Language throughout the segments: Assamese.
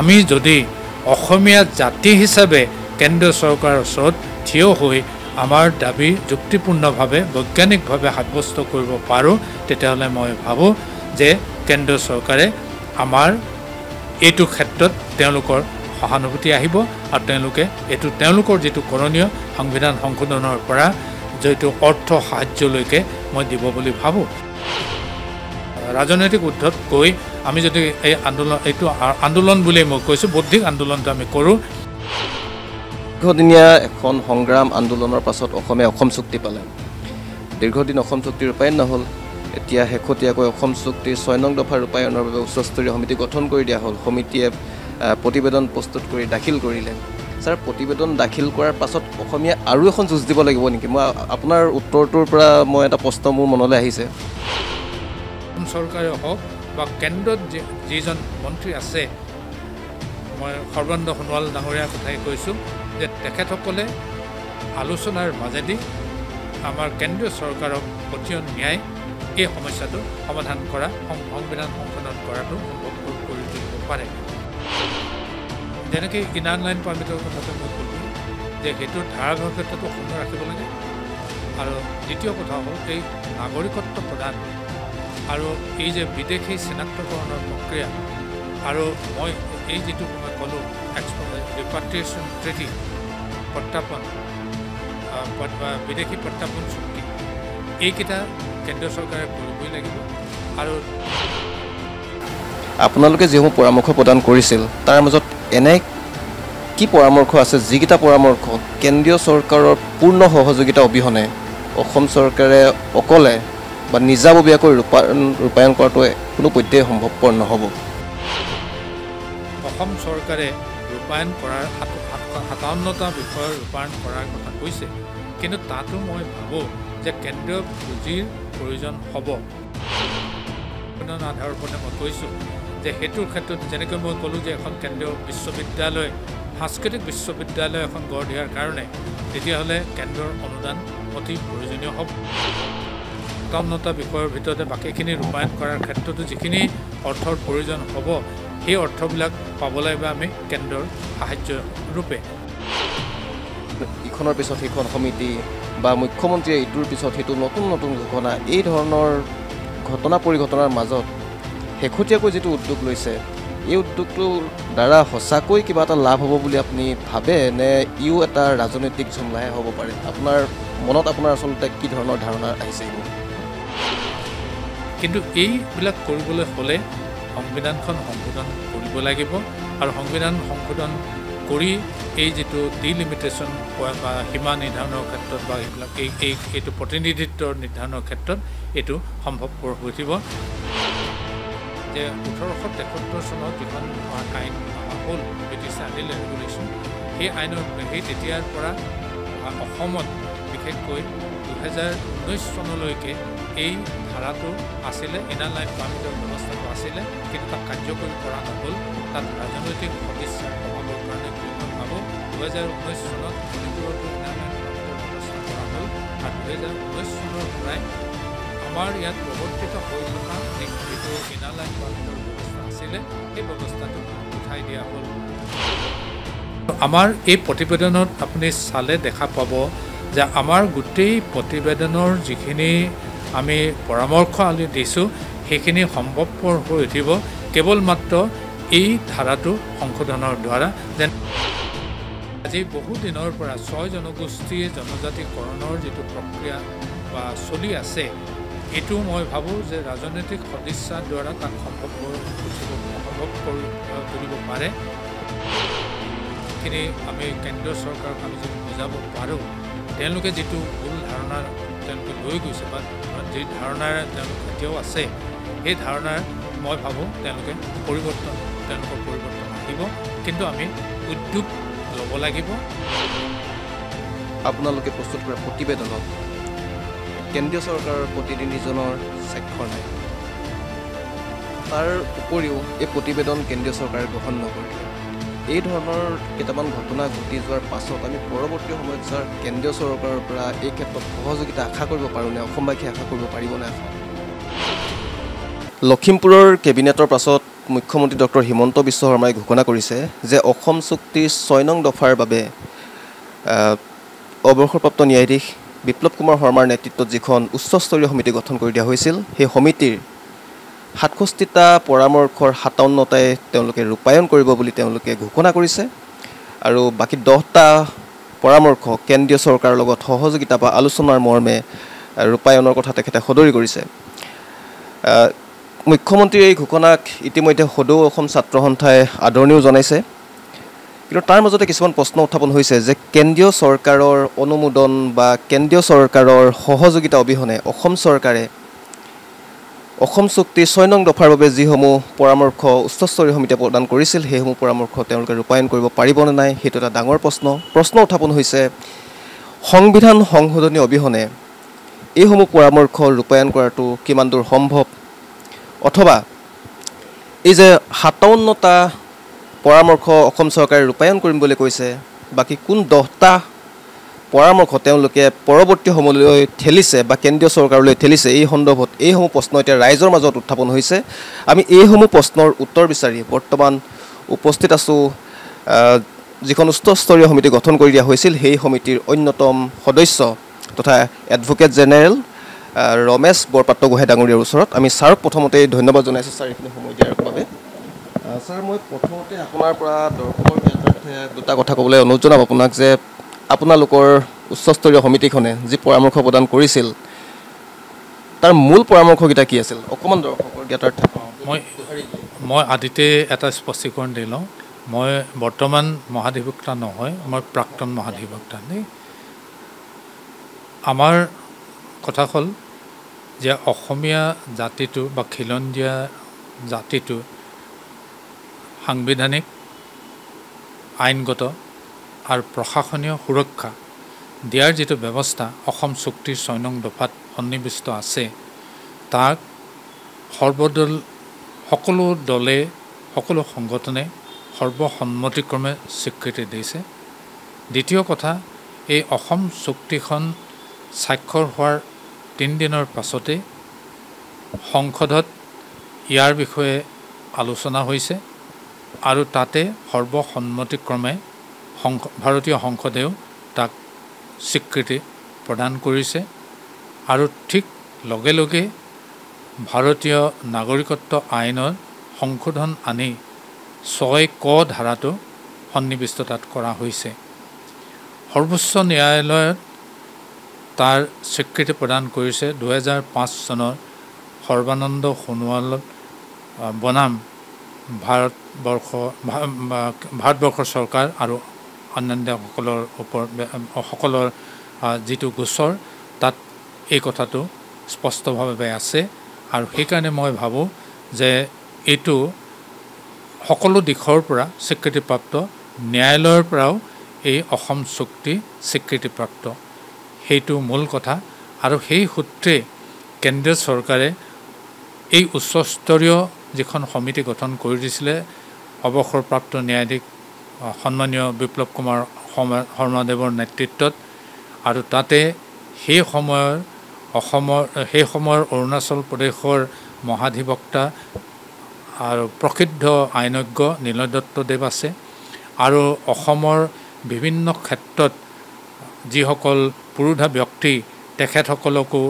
আমি যদি অসমীয়া জাতি হিসাবে কেন্দ্র সরকারের ওচৰত থিয় হৈ আমার দাবি যুক্তিপূর্ণভাবে বৈজ্ঞানিকভাবে সাব্যস্ত করব পাৰো তেতিয়াহলে মই ভাবো যে কেন্দ্র সরকারে আমার এইটো ক্ষেত্ৰত তেওঁলোকৰ সহানুভূতি আহিব আৰু তেওঁলোকে এইটো তেওঁলোকৰ যেটো করণীয় সংবিধান সংশোধনৰ পৰা যেটো অর্থ সাহায্যলৈকে মই দিব বুলি ভাবো। রাজনৈতিক উদ্ধত কই আমি যদি এই আন্দোলন এইটো আন্দোলন বুলি মই কৈছো বৌদ্ধিক আন্দোলনটো আমি কৰো। দীর্ঘদিনীয়া এখন সংগ্রাম আন্দোলনের পাছত অসমে অসম চুক্তি পালে। দীর্ঘদিন অসম চুক্তি ৰূপায়ণ নহল। এতিয়া শেহতীয়াকৈ অসম চুক্তিৰ ৬ নং দফা ৰূপায়ণৰ বাবে উচ্চস্তৰীয় সমিতি গঠন কৰি দিয়া হল। সমিতিয়ে প্রতিবেদন প্রস্তুত কৰি দাখিল কৰিলে। স্যার, প্রতিবেদন দাখিল করার পাছত অসমীয়া আৰু এখন যুঁজ দিব লাগিব নেকি? মই আপনার উত্তৰটোৰ পৰা মই এটা প্রশ্ন মোৰ মনলৈ আহিছে। সরকারে হোক বা কেন্দ্রত যিজন মন্ত্রী আছে, মই সর্বানন্দ সোণোৱাল ডাঙৰীয়াৰ কথাই কৈছো যে তেখেতসকলে আলোচনাৰ মাজেদি আমাৰ কেন্দ্রীয় সরকারক অতি ন্যায় এই সমস্যাটো সমাধান করা সংবিধান সংশোধন করাটো সম্ভব করে তুলিব পাৰে। যেনেকৈ ইনাৰ লাইন পাৰ্মিটৰ কথাটো মই ক'লো যে সেইটোৰ ধাৰাবাহিকতাটো অক্ষুণ্ণ ৰাখিব লাগে। আৰু দ্বিতীয় কথা হ'ল এই নাগৰিকত্ব প্ৰদান আৰু এই যে বিদেশী চিনাক্তকৰণৰ প্ৰক্ৰিয়া আৰু মই এই যেটো মই ক'লো ৰিপাট্ৰিয়েশ্যন ট্ৰিটি প্ৰত্যাপন বিদেশী প্ৰত্যাপন চুক্তি এইকেইটা কেন্দ্র সরকারে কৰিবই লাগিব। আৰু আপোনালোকে যিসমূহ পৰামৰ্শ প্ৰদান কৰিছিল তাৰ মাজত এনে কি পৰামৰ্শ আছে যিকেইটা পৰামৰ্শ কেন্দ্রীয় সরকারের পূর্ণ সহযোগিতা অবিহনে অসম সরকারে অকলে বা নিজাববিয়াকৈ ৰূপায়ণ কৰাটো কোনো পধ্যেই সম্ভৱপৰ নহব। অসম সরকারে ৰূপায়ণ কৰাৰ ৫৭টা বিষয় ৰূপায়ণ কৰাৰ কথা কৈছে, কিন্তু তাতো মই ভাবো যে কেন্দ্রীয় পুঁজিৰ প্রয়োজন হব। আধার ওপৰতে মই কৈছো যে সেইটোৰ ক্ষেত্ৰত যেনেকৈ মই ক'লো যে এখন কেন্দ্রীয় বিশ্ববিদ্যালয় সাংস্কৃতিক বিশ্ববিদ্যালয় এখন গড় দিয়াৰ কাৰণে তেতিয়াহ'লে কেন্দ্রৰ অনুদান অতি প্রয়োজনীয় হব। ৫৭টা বিষয়ৰ ভিতৰতে বাকীখিনি ৰূপায়ণ কৰাৰ ক্ষেত্ৰতো যিখিনি অৰ্থৰ প্রয়োজন হব সেই অৰ্থবিলাক পাবলৈ বা আমি কেন্দ্রৰ সাহায্য ৰূপে ইখনৰ পিছত সিখন সমিতি বা মুখ্যমন্ত্রীয়ে এইটোৰ পিছত সেইটো নতুন নতুন ঘটনা এই ধৰণৰ ঘটনা পৰিঘটনাৰ মাজত শেহতীয়াকৈ যেটো উদ্যোগ লৈছে এই উদ্যোগটোৰ দ্বারা সঁচাকৈ কিবা এটা লাভ হব বুলি আপনি ভাবে নে ইও এটা রাজনৈতিক ঝুমলাই হব পাৰে? আপনার মনত আপনার আসলে কি ধৰণৰ ধারণা আহিছে? কিন্তু এইবিলাক কৰিবলৈ হলে সংবিধানখন সংশোধন কৰিব লাগিব আৰু সংবিধান সংশোধন কৰি এই যেটো ডিলিমিটেশ্যন বা সীমা নিৰ্ধাৰণৰ ক্ষেত্ৰত বা এইবিলাক এইটো প্ৰতিনিধিত্বৰ নিৰ্ধাৰণৰ ক্ষেত্ৰত এইটো সম্ভৱপৰ হৈ উঠিব। যে ১৮৭৩ চনত যিখন আইন হ'ল ব্ৰিটিছ আৰ্লি ৰেগুলেশ্যন, সেই আইনৰ সেই তেতিয়াৰ পৰা অসমত বিশেষকৈ ২০১৯ চনলৈকে এই ধাৰাটো আছিলে, ইনাৰ লাইন পাৰ্মিটৰ ব্যৱস্থাটো আছিলে, কিন্তু তাক কাৰ্যকৰী কৰা নহ'ল। তাত ৰাজনৈতিক সদিচ্ছাৰ অভাৱৰ কাৰণে বিভিন্ন ভাৱো ২০১৯ চনত মণিপুৰতো ইনাৰ লাইন পাৰ্মিটৰ ব্যৱস্থা কৰা হ'ল আৰু ২০১৯ চনৰ পৰাই আমাৰ ইয়াত প্ৰৱৰ্তিত হৈ থকা যিটো ইনাৰ লাইন পাৰ্মিটৰ ব্যৱস্থা আছিলে সেই ব্যৱস্থাটো উঠাই দিয়া হ'ল। আমাৰ এই প্ৰতিবেদনত আপুনি চালে দেখা পাব যে আমাৰ গোটেই প্ৰতিবেদনৰ যিখিনি আমি পৰামৰ্শ আলি দিছোঁ সেইখিনি সম্ভৱপৰ হৈ উঠিব কেৱল মাত্ৰ এই ধাৰাটো সংশোধনৰ দ্বাৰা। যেন আজি বহু দিনৰ পৰা ৬ জনগোষ্ঠীৰ জনজাতিকৰণৰ যিটো প্ৰক্ৰিয়া বা চলি আছে এইটো মই ভাবোঁ যে ৰাজনৈতিক সদিচ্ছাৰ দ্বাৰা তাক সম্ভৱ কৰি তুলিব পাৰে। এইখিনি আমি কেন্দ্ৰীয় চৰকাৰক আমি যদি বুজাব পাৰোঁ তেওঁলোকে যেটো ভুল ধাৰণা তেওঁলোকে লৈ গৈছে বা যি ধাৰণাৰ তেওঁলোক এতিয়াও আছে সেই ধাৰণাৰ মই ভাবোঁ তেওঁলোকে তেওঁলোকৰ পৰিৱৰ্তন আহিব। কিন্তু আমি উদ্যোগ ল'ব লাগিব। আপোনালোকে প্ৰস্তুত কৰা প্ৰতিবেদনত কেন্দ্ৰীয় চৰকাৰৰ প্ৰতিনিধিজনৰ স্বাক্ষৰ নাই, তাৰ উপৰিও এই প্ৰতিবেদন কেন্দ্ৰীয় চৰকাৰে গ্ৰহণ নকৰিলে। এই ধৰণৰ কেইটামান ঘটনা ঘটি যোৱাৰ পাছত আমি পৰৱৰ্তী সময়ত স্যার কেন্দ্ৰীয় চৰকাৰৰ পৰা এই ক্ষেত্ৰত সহযোগিতা আশা কৰিব পাৰোঁনে? অসমবাসী আশা কৰিব পাৰিবনে? লখিমপুৰৰ কেবিনেটৰ পাছত মুখ্যমন্ত্রী ডক্টর হিমন্ত বিশ্ব শর্মায় ঘোষণা করেছে যে অসম চুক্তি ৬ নং দফার অবসরপ্রাপ্ত ন্যায়াধীশ বিপ্লব কুমার শর্মার নেতৃত্বত যখন উচ্চস্তরীয় সমিতি গঠন করে দিয়া হয়েছিল, সেই সমিতির ৬৭টা পরামর্শর ৫৭টাই রূপায়ণ করব বলে ঘোষণা করেছে। আর বাকি ১০টা পরামর্শ কেন্দ্রীয় সরকারের লগত সহযোগিতা বা আলোচনার মর্মে রূপায়ণের কথা তেখেতে সদৰি করেছে। মুখ্যমন্ত্রীর এই ঘোষণাক ইতিমধ্যে সদৌ অসম ছাত্র সন্থায় আদরণীয় জানাইছে, কিন্তু তার মাজতে কিছু প্রশ্ন উত্থাপন হয়েছে যে কেন্দ্রীয় সরকারের অনুমোদন বা কেন্দ্রীয় সরকারের সহযোগিতা অবিহনে অসম সরকারে অসম চুক্তি ৬ নং দফার যিসমূহ পরামর্শ উচ্চস্তরীয় সমিতিয়ে প্রদান করেছিল সেইসমূহ পরামর্শ রূপায়ণ করব পাৰিবনে নাই, সেইটো এটা ডাঙৰ প্রশ্ন। প্রশ্ন উত্থাপন হয়েছে সংবিধান সংশোধনী অবিহনে এইসমূহ পরামর্শ রূপায়ণ করাটো কিমান দূর সম্ভব, অথবা এই যে ৫৭টা পরামর্শ অসম সরকারে রূপায়ণ করিম বলে কৈছে, বাকি কোন ১০টা পরামর্শ পরবর্তী সময়লৈ ঠেলিছে বা কেন্দ্রীয় সরকারলৈ ঠেলিছে, এই সন্দর্ভত এইসমূহ প্রশ্ন এতিয়া রাইজৰ মাজত উত্থাপন হয়েছে। আমি এইসমূহ প্রশ্নের উত্তর বিচারি বর্তমান উপস্থিত আছো যখন উচ্চস্তরীয় সমিতি গঠন করে দিয়া হয়েছিল, সেই সমিতির অন্যতম সদস্য তথা এডভোকেট জেনেৰেল ৰমেশ বৰপাত্ৰ গোঁহায় ডাঙৰীয়াৰ ওচৰত। আমি স্যারক প্রথমতে ধন্যবাদ জানাইছো স্যার এইখানে সময় দিয়ার বাবে। স্যার, মই প্রথমতে আপনার দর্শকের ক্ষেত্রে দুটা কথা কবলে অনুরোধ জানাম আপনার যে আপোনালোকৰ উচ্চস্তরীয় সমিতিখনে যি পরামর্শ প্রদান করেছিল তার মূল পরামর্শটা কি আছিল অকমান দর্শকের জ্ঞাতার্থে। মই আদিতে এটা স্পষ্টীকরণ দিল, মই বর্তমান মহাধিবক্তা নহয়, মই প্রাক্তন মহাধিবক্তা। আমার কথা হল যে অসমীয়া জাতিটো বা খিলঞ্জীয়া জাতিটো সাংবিধানিক, আইনগত আর প্রশাসনীয় সুরক্ষা দিয়ার যে ব্যবস্থা অসম চুক্তির ৬ নং দফাত সন্নিবিষ্ট আছে, তাক সর্বদল সকলো দলে সকলো সংগঠনে সর্বসন্মতিক্রমে স্বীকৃতি দিয়েছে। দ্বিতীয় কথা, এই অসম চুক্তিখন স্বাক্ষর হওয়ার ৩ দিনৰ পাছতে সংসদত ইয়াৰ বিষয়ে আলোচনা হয়েছে আৰু তাতে সর্বসন্মতিক্রমে ভারতীয় সংসদেও তাক স্বীকৃতি প্রদান করেছে। আৰু ঠিক লগে লগে ভারতীয় নাগরিকত্ব আইনৰ সংশোধন আনি ৬ক ধাৰাটো সন্নিবিষ্ট তাত কৰা হৈছে। সর্বোচ্চ ন্যায়ালয়ত তার স্বীকৃতি প্রদান করেছে ২০০৫ চনৰ সর্বানন্দ সোণোৱাল বনাম ভারতবর্ষ সরকার আর অন্যান্য সকলের যি গোচর তাত এই কথাটো স্পষ্টভাবে আছে। আর সেই কারণে মই ভাবো যে এই সকল দিকৰপৰা স্বীকৃতিপ্রাপ্ত, ন্যায়ালয়ৰপৰাও এই অসম চুক্তি স্বীকৃতিপ্রাপ্ত, সেইটো মূল কথা। আৰু সেই সূত্রে কেন্দ্রীয় সরকারে এই উচ্চস্তরীয় যখন সমিতি গঠন করে দিয়েছিলে অবসরপ্রাপ্ত ন্যায়াধীশ সন্মানীয় বিপ্লব কুমার শর্মাদেৱৰ নেতৃত্বত, আর তাতে সেই সময়ৰ অরুণাচল প্রদেশের মহাধিবক্তা আর প্রসিদ্ধ আইনজ্ঞ নীলয় দত্তদেৱ আছে, আর বিভিন্ন ক্ষেত্রত যিসকল পুরোধা ব্যক্তি তেখেতসকলকো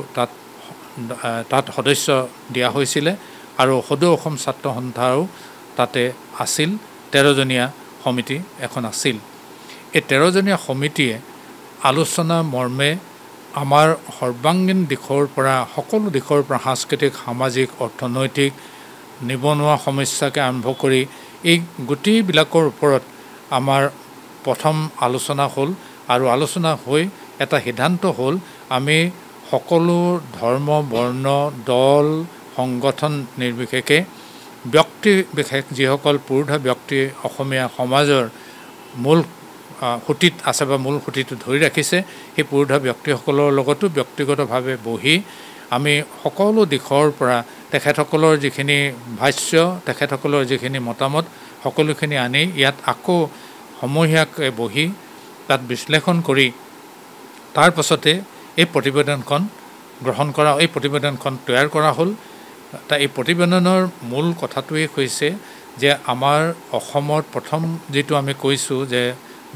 তাত সদস্য দিয়া হয়েছিল, আর সদৌ অসম ছাত্র সন্থাও তাতে আছিল। 13জনীয়া সমিতি এখন আছিল। এই 13জনীয়া সমিতিয়ে আলোচনা মর্মে আমার সর্বাঙ্গীন দিশৰপৰা সকলো দিশৰপৰা সাংস্কৃতিক, সামাজিক, অর্থনৈতিক, নিবনুৱা সমস্যাকে আরম্ভ করে এই গোটেইবিলাকৰ ওপৰত আমার প্রথম আলোচনা হল। আর আলোচনা হয়ে এটা সিদ্ধান্ত হল আমি সকলো ধর্ম, বর্ণ, দল, সংগঠন নির্বিশেষে ব্যক্তি বিশেষ যিসকল পুরোধা ব্যক্তি অসমীয়া সমাজের মূল সুঁতিত আছে বা মূল সুঁতিটো ধৰি ৰাখিছে, সেই পুরোধা ব্যক্তিসকলৰ লগতো ব্যক্তিগতভাৱে বহি আমি সকলো দিশৰপৰা তেখেতসকলৰ যিখিনি ভাষ্য, তেখেতসকলৰ যিখিনি মতামত, সকলোখিনি আনি ইয়াত আকৌ সমূহীয়াকৈ বহি তাত বিশ্লেষণ কৰি তারপছতে এই প্রতিবেদনখন গ্রহণ করা, এই প্রতিবেদনখন তৈয়াৰ কৰা হল। তা এই প্ৰতিবেদনৰ মূল কথাটোৱে কৈছে যে আমাৰ অসমৰ প্ৰথম যেটো আমি কৈছো যে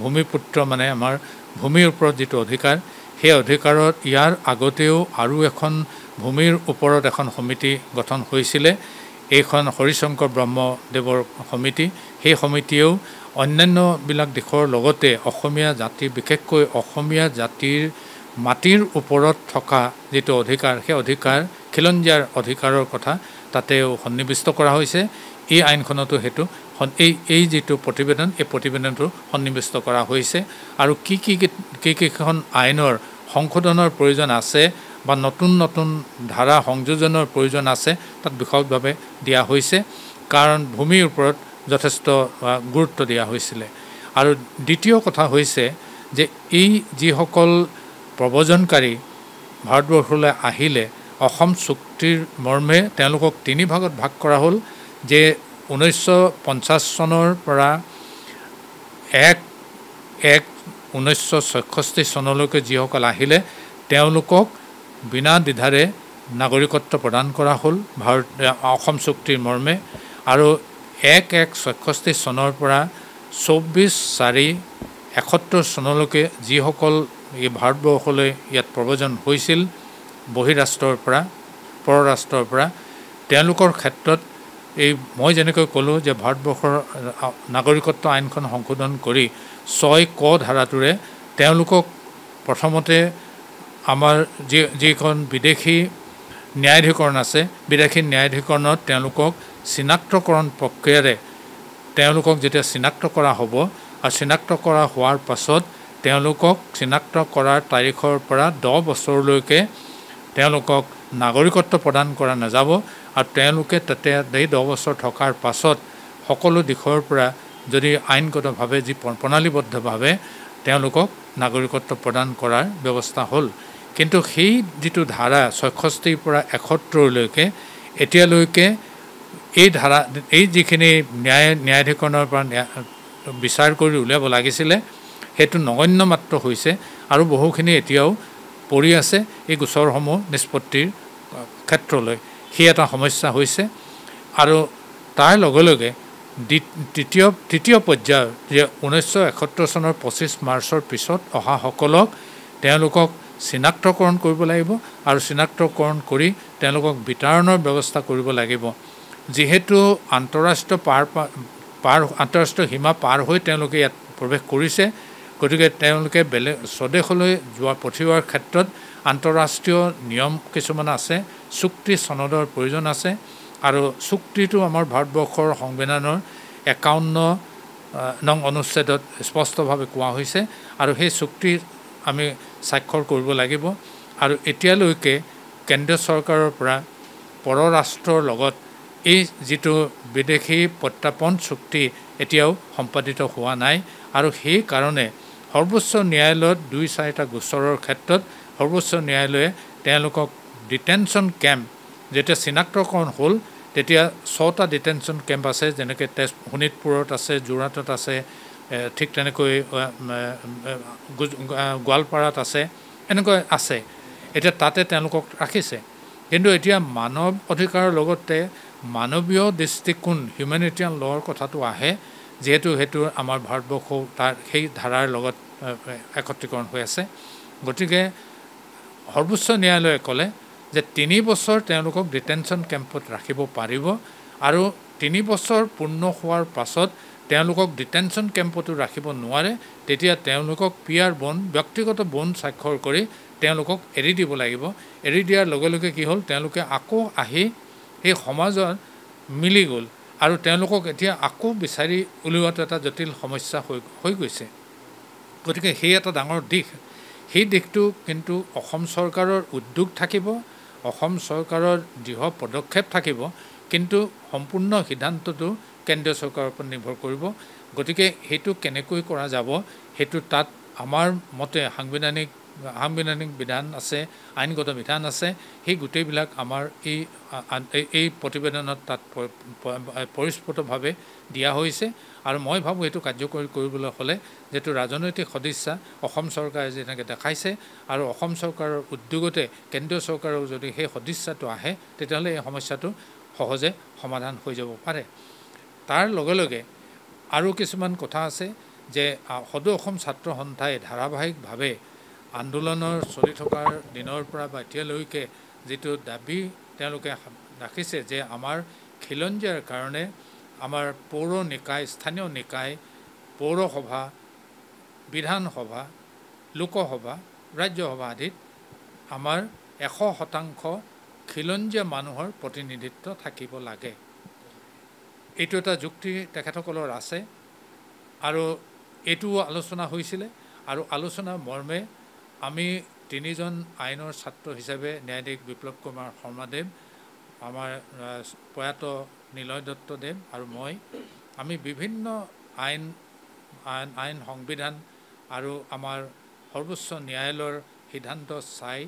ভূমিপুত্ৰ মানে আমাৰ ভূমিৰ ওপৰত যেটো অধিকাৰ সেই অধিকাৰত ইয়াৰ আগতেও আৰু এখন ভূমিৰ ওপৰত এখন সমিতি গঠন হৈছিল এইখন হৰিশংকৰ ব্ৰহ্মদেৱৰ সমিতি সেই সমিতিও অন্যান্য বিলাক দিশৰ লগতে অসমীয়া জাতি বিশেষকৈ অসমীয়া জাতিৰ মাটিৰ ওপৰত থকা যেটো অধিকাৰ সেই অধিকাৰ খিলঞ্জীয়াৰ অধিকাৰৰ কথা তাতেও সন্নিবিষ্ট কৰা হৈছে এই আইনখনতো হেতু এই যেটো প্ৰতিবেদন এই প্ৰতিবেদনটো সন্নিবিষ্ট কৰা হৈছে আৰু কি কিখন আইনৰ সংশোধনৰ প্ৰয়োজন আছে বা নতুন নতুন ধাৰা সংযোজনৰ প্ৰয়োজন আছে তাত বিশেষভাৱে দিয়া হৈছে কাৰণ ভূমিৰ ওপৰত যথেষ্ট গুৰুত্ব দিয়া হৈছিল আৰু দ্বিতীয় কথা হৈছে যে এই যিসকল প্ৰবজনকাৰী ভাৰতবৰ্ষলৈ আহিলে অসম চুক্তিৰ মৰ্মে তেওঁলোকক তিনি ভাগত ভাগ কৰা হ'ল যে 1950 চনৰ পৰা 1966 চনলৈকে যিসকল আহিলে তেওঁলোকক বিনা দ্বিধাৰে নাগৰিকত্ব প্ৰদান কৰা হ'ল ভাৰত অসম চুক্তিৰ মৰ্মে আৰু 1166 চনৰ পৰা 24/4/71 চনলৈকে যিসকল এই ভাৰতবৰ্ষলৈ ইয়াত প্ৰৱজন হৈছিল বহিৰাষ্ট্ৰৰ পৰা পৰৰাষ্ট্ৰৰ পৰা তেওঁলোকৰ ক্ষেত্ৰত এই মই যেনেকৈ ক'লো যে ভাৰতবৰ্ষৰ নাগৰিকত্ব আইনখন সংশোধন কৰি 6 ক ধাৰাটোৰে তেওঁলোকক প্ৰথমতে আমাৰ যিখন বিদেশী ন্যায়াধিকৰণ আছে বিদেশী ন্যায়াধিকৰণত তেওঁলোকক চিনাক্তকৰণ প্ৰক্ৰিয়াৰে তেওঁলোকক যেতিয়া চিনাক্ত কৰা হ'ব আৰু চিনাক্ত কৰা হোৱাৰ পাছত তেওঁলোকক চিনাক্ত কৰাৰ তাৰিখৰ পৰা 10 বছৰলৈকে তেওঁলোকক নাগৰিকত্ব প্ৰদান কৰা নাযাব আৰু তেওঁলোকে তাতে 10 বছৰ থকাৰ পাছত সকলো দিশৰ পৰা যদি আইনগতভাৱে যি প্ৰণালীবদ্ধভাৱে তেওঁলোকক নাগৰিকত্ব প্ৰদান কৰাৰ ব্যৱস্থা হ'ল কিন্তু সেই যেটো ধাৰা 66 পৰা 71 লৈকে এতিয়ালৈকে এই ধাৰা এই যিখিনি ন্যায়াধিকৰণৰ পৰা বিচাৰ কৰি উলিয়াব লাগিছিল হেতু নগণ্য মাত্ৰ হৈছে আৰু বহুখিনি এতিয়াও পৰি আছে এই গোচৰসমূহ নিষ্পত্তিৰ ক্ষেত্ৰলৈ সেই এটা সমস্যা হৈছে আৰু তাৰ লগে লগে তৃতীয় পৰ্যায় যে 1971 চনৰ 25 মাৰ্চৰ পিছত অহা সকলক তেওঁলোকক চিনাক্তকৰণ কৰিব লাগিব আৰু চিনাক্তকৰণ কৰি তেওঁলোকক বিতাৰণৰ ব্যৱস্থা কৰিব লাগিব যেহেতু আন্তৰাষ্ট্ৰীয় আন্তৰাষ্ট্ৰীয় সীমা পাৰ হৈ তেওঁলোকে ইয়াত প্ৰৱেশ কৰিছে গতিকে তেওঁলোকে স্বদেশলৈ যোৱা পঠিওৱাৰ ক্ষেত্ৰত আন্তৰাষ্ট্ৰীয় নিয়ম কিছুমান আছে চুক্তি সনদৰ প্ৰয়োজন আছে আৰু চুক্তিটো আমাৰ ভাৰতবৰ্ষৰ সংবিধানৰ 51 নং অনুচ্ছেদত স্পষ্টভাৱে কোৱা হৈছে আৰু সেই চুক্তি আমি স্বাক্ষৰ কৰিব লাগিব আৰু এতিয়ালৈকে কেন্দ্ৰীয় চৰকাৰৰ পৰা পৰৰাষ্ট্ৰৰ লগত এই যেটো বিদেশী প্ৰত্যাপন চুক্তি এতিয়াও সম্পাদিত হোৱা নাই আৰু সেই কাৰণে সৰ্বোচ্চ ন্যায়ালয়ত 2-4টা গোচৰৰ ক্ষেত্ৰত সৰ্বোচ্চ ন্যায়ালয়ে তেওঁলোকক ডিটেনচন কেম্প যেতিয়া চিনাক্তকৰণ হ'ল তেতিয়া 6টা ডিটেনচন কেম্প আছে যেনেকৈ শোণিতপুৰত আছে যোৰহাটত আছে ঠিক তেনেকৈ গোৱালপাৰাত আছে এনেকৈ আছে এতিয়া তাতে তেওঁলোকক ৰাখিছে কিন্তু এতিয়া মানৱ অধিকাৰৰ লগতে মানৱীয় দৃষ্টিকোণ হিউম্যানিটেৰিয়ান লৰ কথাটো আহে যেহেতু হেতু আমাৰ ভাৰতবৰ্ষ তাৰ সেই ধাৰাৰ লগত একত্ৰীকৰণ হৈ আছে গতিকে সৰ্বোচ্চ ন্যায়ালয়ে ক'লে যে 3 বছৰ তেওঁলোকক ডিটেনচন কেম্পত ৰাখিব পাৰিব আৰু 3 বছৰ পূৰ্ণ হোৱাৰ পাছত তেওঁলোকক ডিটেনচন কেম্পতো ৰাখিব নোৱাৰে তেতিয়া তেওঁলোকক পিআৰ বন ব্যক্তিগত বন স্বাক্ষৰ কৰি তেওঁলোকক এৰি দিব লাগিব এৰি দিয়াৰ লগে লগে কি হ'ল তেওঁলোকে আকৌ আহি এই সমাজৰ মিলি গ'ল আৰু তেওঁলোকক এতিয়া আকৌ বিচাৰি উলিওৱাটো এটা জটিল সমস্যা হৈ গৈছে গতিকে সেই এটা ডাঙৰ দিশ সেই দিশটো কিন্তু অসম চৰকাৰৰ উদ্যোগ থাকিব অসম চৰকাৰৰ দৃঢ় পদক্ষেপ থাকিব কিন্তু সম্পূৰ্ণ সিদ্ধান্তটো কেন্দ্ৰীয় চৰকাৰৰ ওপৰত নিৰ্ভৰ কৰিব গতিকে হেতু কেনেকৈ কৰা যাব হেতু তাত আমাৰ মতে সাংবিধানিক সাংবিধানিক বিধান আছে, আইনগত বিধান আছে, সেই গোটেইবিলাক আমাৰ এই প্ৰতিবেদনত তাত পৰিস্ফুটভাৱে দিয়া হৈছে। আৰু মই ভাবোঁ এইটো কাৰ্যকৰী কৰিবলৈ হ'লে যেটো ৰাজনৈতিক সদিচ্ছা অসম চৰকাৰে যেনেকৈ দেখাইছে আৰু অসম চৰকাৰৰ উদ্যোগতে কেন্দ্ৰীয় চৰকাৰৰ যদি সেই সদিচ্ছাটো আহে, তেতিয়াহ'লে এই সমস্যাটো সহজে সমাধান হৈ যাব পাৰে। তাৰ লগে লগে আৰু কিছুমান কথা আছে যে সদৌ অসম ছাত্ৰ সন্থাই ধাৰাবাহিকভাৱে আন্দোলনৰ চলি থকাৰ দিনৰ পৰা বা এতিয়ালৈকে যিটো দাবী তেওঁলোকে ৰাখিছে যে আমাৰ খিলঞ্জীয়াৰ কাৰণে আমাৰ পৌৰ নিকায়, স্থানীয় নিকায়, পৌৰসভা, বিধানসভা, লোকসভা, ৰাজ্যসভা আদিত আমাৰ 100% খিলঞ্জীয়া মানুহৰ প্ৰতিনিধিত্ব থাকিব লাগে। এইটো এটা যুক্তি তেখেতসকলৰ আছে আৰু এইটোও আলোচনা হৈছিলে। আৰু আলোচনা মৰ্মে আমি তিনিজন আইনৰ ছাত্ৰ হিচাপে ন্যায়াধীশ বিপ্লৱ কুমাৰ শৰ্মাদেৱ, আমাৰ প্ৰয়াত নীলয় দত্তদেৱ আৰু মই, আমি বিভিন্ন আইন সংবিধান আৰু আমাৰ সৰ্বোচ্চ ন্যায়ালয়ৰ সিদ্ধান্ত চাই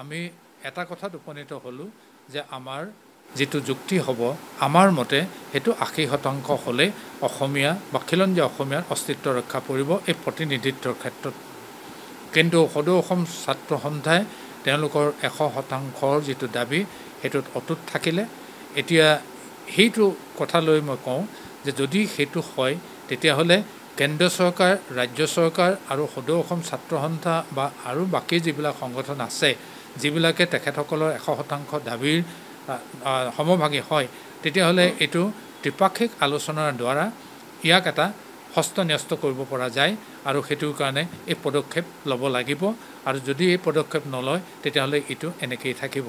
আমি এটা কথাত উপনীত হ'লোঁ যে আমাৰ যিটো যুক্তি হ'ব আমাৰ মতে সেইটো 80% হ'লে অসমীয়া বা খিলঞ্জীয়া অসমীয়াৰ অস্তিত্ব ৰক্ষা পৰিব এই প্ৰতিনিধিত্বৰ ক্ষেত্ৰত। কিন্তু সদৌ অসম ছাত্ৰ সন্থাই তেওঁলোকৰ 100%ৰ যিটো দাবী সেইটোত অটুট থাকিলে। এতিয়া সেইটো কথা লৈ মই কওঁ যে যদি সেইটো হয়, তেতিয়াহ'লে কেন্দ্ৰীয় চৰকাৰ, ৰাজ্য চৰকাৰ আৰু সদৌ অসম ছাত্ৰ সন্থা বা আৰু বাকী যিবিলাক সংগঠন আছে যিবিলাকে তেখেতসকলৰ 100% দাবীৰ সমভাগী হয়, তেতিয়াহ'লে এইটো ত্ৰিপাক্ষিক আলোচনাৰ দ্বাৰা ইয়াক এটা হস্তন্যস্ত কৰিব পৰা যায়। আৰু সেইটোৰ কাৰণে এই পদক্ষেপ ল'ব লাগিব। আৰু যদি এই পদক্ষেপ নলয়, তেতিয়াহ'লে এইটো এনেকেই থাকিব।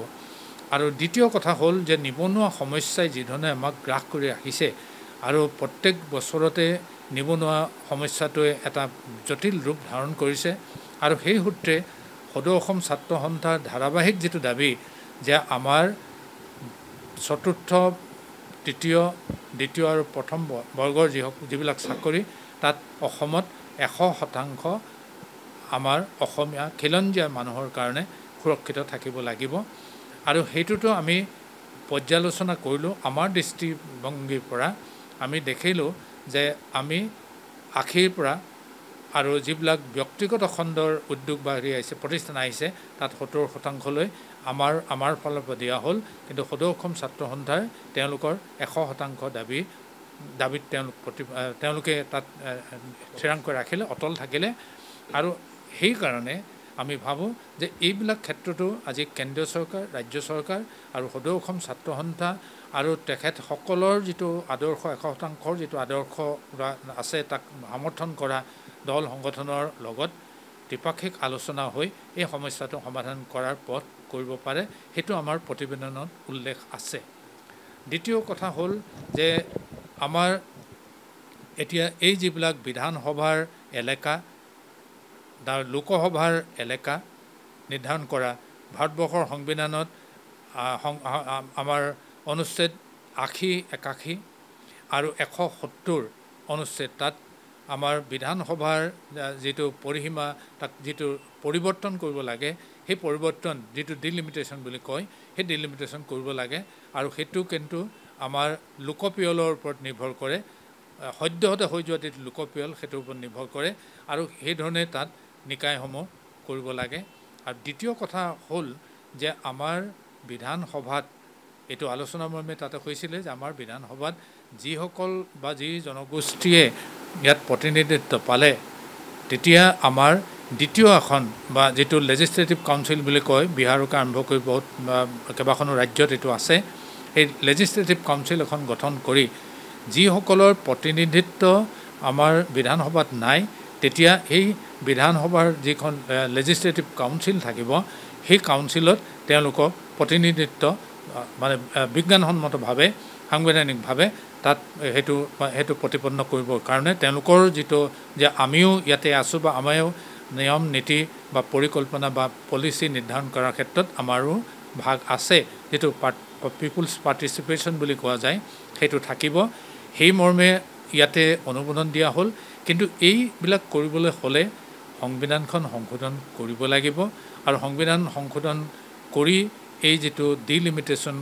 আৰু দ্বিতীয় কথা হ'ল যে নিবনুৱা সমস্যাই যিধৰণে আমাক গ্ৰাস কৰি আহিছে আৰু প্ৰত্যেক বছৰতে নিবনুৱা সমস্যাটোৱে এটা জটিল ৰূপ ধাৰণ কৰিছে। আৰু সেই সূত্ৰে সদৌ অসম ছাত্ৰ সন্থাৰ ধাৰাবাহিক যিটো দাবী যে আমাৰ চতুৰ্থ, তৃতীয়, দ্বিতীয় আৰু প্ৰথম বৰ্গৰ যিবিলাক চাকৰি তাত অসমত 100% আমাৰ অসমীয়া খিলঞ্জীয়া মানুহৰ কাৰণে সুৰক্ষিত থাকিব লাগিব। আৰু সেইটোতো আমি পৰ্যালোচনা কৰিলোঁ। আমাৰ দৃষ্টিভংগীৰ পৰা আমি দেখিলোঁ যে আমি 80 পৰা আৰু যিবিলাক ব্যক্তিগত খণ্ডৰ উদ্যোগ বাঢ়ি আহিছে, প্ৰতিষ্ঠান আহিছে, তাত 70%লৈ আমাৰ ফালৰ পৰা দিয়া হ'ল। কিন্তু সদৌ অসম ছাত্ৰ সন্থাই তেওঁলোকৰ 100% দাবীত তেওঁলোকে তাত থিৰাংকৈ ৰাখিলে, অটল থাকিলে। আৰু সেইকাৰণে আমি ভাবোঁ যে এইবিলাক ক্ষেত্ৰতো আজি কেন্দ্ৰীয় চৰকাৰ, ৰাজ্য চৰকাৰ আৰু সদৌ অসম ছাত্ৰ সন্থা আৰু তেখেতসকলৰ যিটো আদৰ্শ, 100%ৰ যিটো আদৰ্শ আছে তাক সমৰ্থন কৰা দল সংগঠনৰ লগত ত্ৰিপাক্ষিক আলোচনা হৈ এই সমস্যাটো সমাধান কৰাৰ পথ কৰিব পাৰে। সেইটো আমাৰ প্ৰতিবেদনত উল্লেখ আছে। দ্বিতীয় কথা হ'ল যে আমাৰ এতিয়া এই যিবিলাক বিধানসভাৰ এলেকা, লোকসভাৰ এলেকা নিৰ্ধাৰণ কৰা, ভাৰতবৰ্ষৰ সংবিধানত আমাৰ অনুচ্ছেদ 80, 81 আৰু 170 অনুচ্ছেদ, তাত আমাৰ বিধানসভাৰ যিটো পৰিসীমা তাক যিটো পৰিৱৰ্তন কৰিব লাগে, সেই পৰিৱৰ্তন যিটো ডিলিমিটেশ্যন বুলি কয়, সেই ডিলিমিটেশ্যন কৰিব লাগে। আৰু সেইটো কিন্তু আমাৰ লোকপিয়লৰ ওপৰত নিৰ্ভৰ কৰে, সদ্যহতে হৈ যোৱা যিটো লোকপিয়ল সেইটোৰ ওপৰত নিৰ্ভৰ কৰে। আৰু সেইধৰণে তাত নিকায়সমূহ কৰিব লাগে। আৰু দ্বিতীয় কথা হ'ল যে আমাৰ বিধানসভাত এইটো আলোচনা মৰ্মে তাতে হৈছিলে যে আমাৰ বিধানসভাত যিসকল বা যি জনগোষ্ঠীয়ে ইয়াত প্ৰতিনিধিত্ব পালে, তেতিয়া আমাৰ দ্বিতীয় আসন বা যিটো লেজিছলেটিভ কাউন্সিল বুলি কয়, বিহাৰকে আৰম্ভ কৰি বহুত কেইবাখনো ৰাজ্যত এইটো আছে, এই লেজিছলেটিভ কাউন্সিল এখন গঠন কৰি যিসকলৰ প্ৰতিনিধিত্ব আমাৰ বিধানসভাত নাই, তেতিয়া সেই বিধানসভাৰ যিখন লেজিছলেটিভ কাউন্সিল থাকিব, সেই কাউন্সিলত তেওঁলোকক প্ৰতিনিধিত্ব মানে বিজ্ঞানসন্মতভাৱে, সাংবিধানিকভাৱে তাত সেইটো প্ৰতিপন্ন কৰিবৰ কাৰণে তেওঁলোকৰ যিটো যে আমিও ইয়াতে আছোঁ বা আমিও নিয়ম নীতি বা পৰিকল্পনা বা পলিচি নিৰ্ধাৰণ কৰাৰ ক্ষেত্ৰত আমাৰো ভাগ আছে, যিটো পিপুলছ পাৰ্টিচিপেশ্যন বুলি কোৱা যায়, সেইটো থাকিব। সেই মৰ্মে ইয়াতে অনুমোদন দিয়া হ'ল। কিন্তু এইবিলাক কৰিবলৈ হ'লে সংবিধানখন সংশোধন কৰিব লাগিব আৰু সংবিধান সংশোধন কৰি এই যেটো ডিলিমিটেশন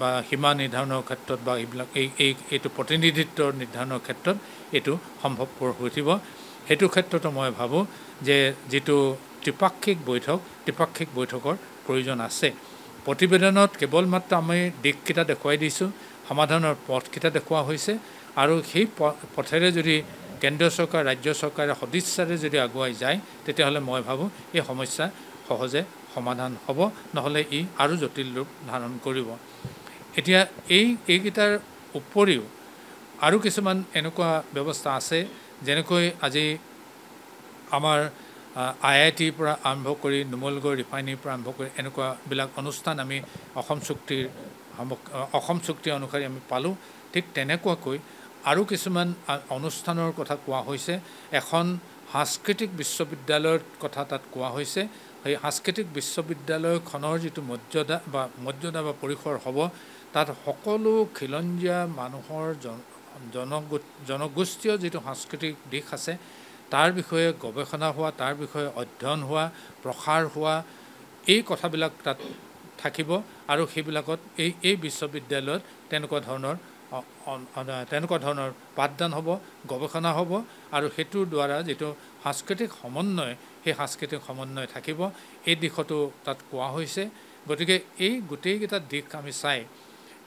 বা সীমা নিৰ্ধাৰণৰ ক্ষেত্ৰত বা এইটো প্ৰতিনিধিত্বৰ নিৰ্ধাৰণৰ ক্ষেত্ৰত এটো সম্ভৱপৰ হৈছিল হেতু ক্ষেত্ৰত মই ভাবো যে যেটো ত্ৰিপাক্ষিক বৈঠকৰ প্ৰয়োজন আছে প্ৰতিবেদনত কেৱল মাত্ৰ আমি দিশকিটা দেখুৱাই দিছো সমাধানৰ পথকিটা দেখুৱা হৈছে আৰু সেই পথেৰে যদি কেন্দ্র সরকার রাজ্য সরকারের সদিচ্ছাৰে যদি আগুৱাই যায় তেতিয়াহলে মই ভাবো এই সমস্যা সহজে সমাধান হব নহলে ই আৰু জটিল ৰূপ ধারণ কৰিব এতিয়া এইকিটাৰ উপৰিও আৰু কিছুমান এনেকুৱা ব্যৱস্থা আছে যেনেকৈ আজি আমাৰ আইআইটি পৰা আৰম্ভ কৰি নুমলগড় ৰিফাইনাৰী পৰা আৰম্ভ কৰি এনেকুৱা বিলাক অনুষ্ঠান আমি অসম চুক্তি অনুসৰি আমি পালো ঠিক তেনেকুৱাকৈ আৰু কিছুমান অনুষ্ঠানৰ কথা কোৱা হৈছে এখন সাংস্কৃতিক বিশ্ববিদ্যালয়ৰ কথা তাত কোৱা হৈছে এই সাংস্কৃতিক বিশ্ববিদ্যালয়খনৰ যেটো মৰ্যাদা বা পৰিসৰ হ'ব তাত সকলো খিলঞ্জীয়া মানুহৰ জনগোষ্ঠীয় যেটো সাংস্কৃতিক দিশ আছে তাৰ বিষয়ে গৱেষণা হোৱা তাৰ বিষয়ে অধ্যয়ন হোৱা প্ৰসাৰ হোৱা এই কথাবিলাক তাত থাকিব আৰু সেইবিলাকত এই বিশ্ববিদ্যালয়ত তেনেকুৱা ধৰণৰ পাঠদান হ'ব গৱেষণা হ'ব আৰু হেতুৰ দ্বাৰা যেটো সাংস্কৃতিক সমন্বয় সেই সাংস্কৃতিক সমন্বয় থাকিব এই দিশটো তাত কোৱা হৈছে গতিকে এই গোটেইটা দিশ আমি চাই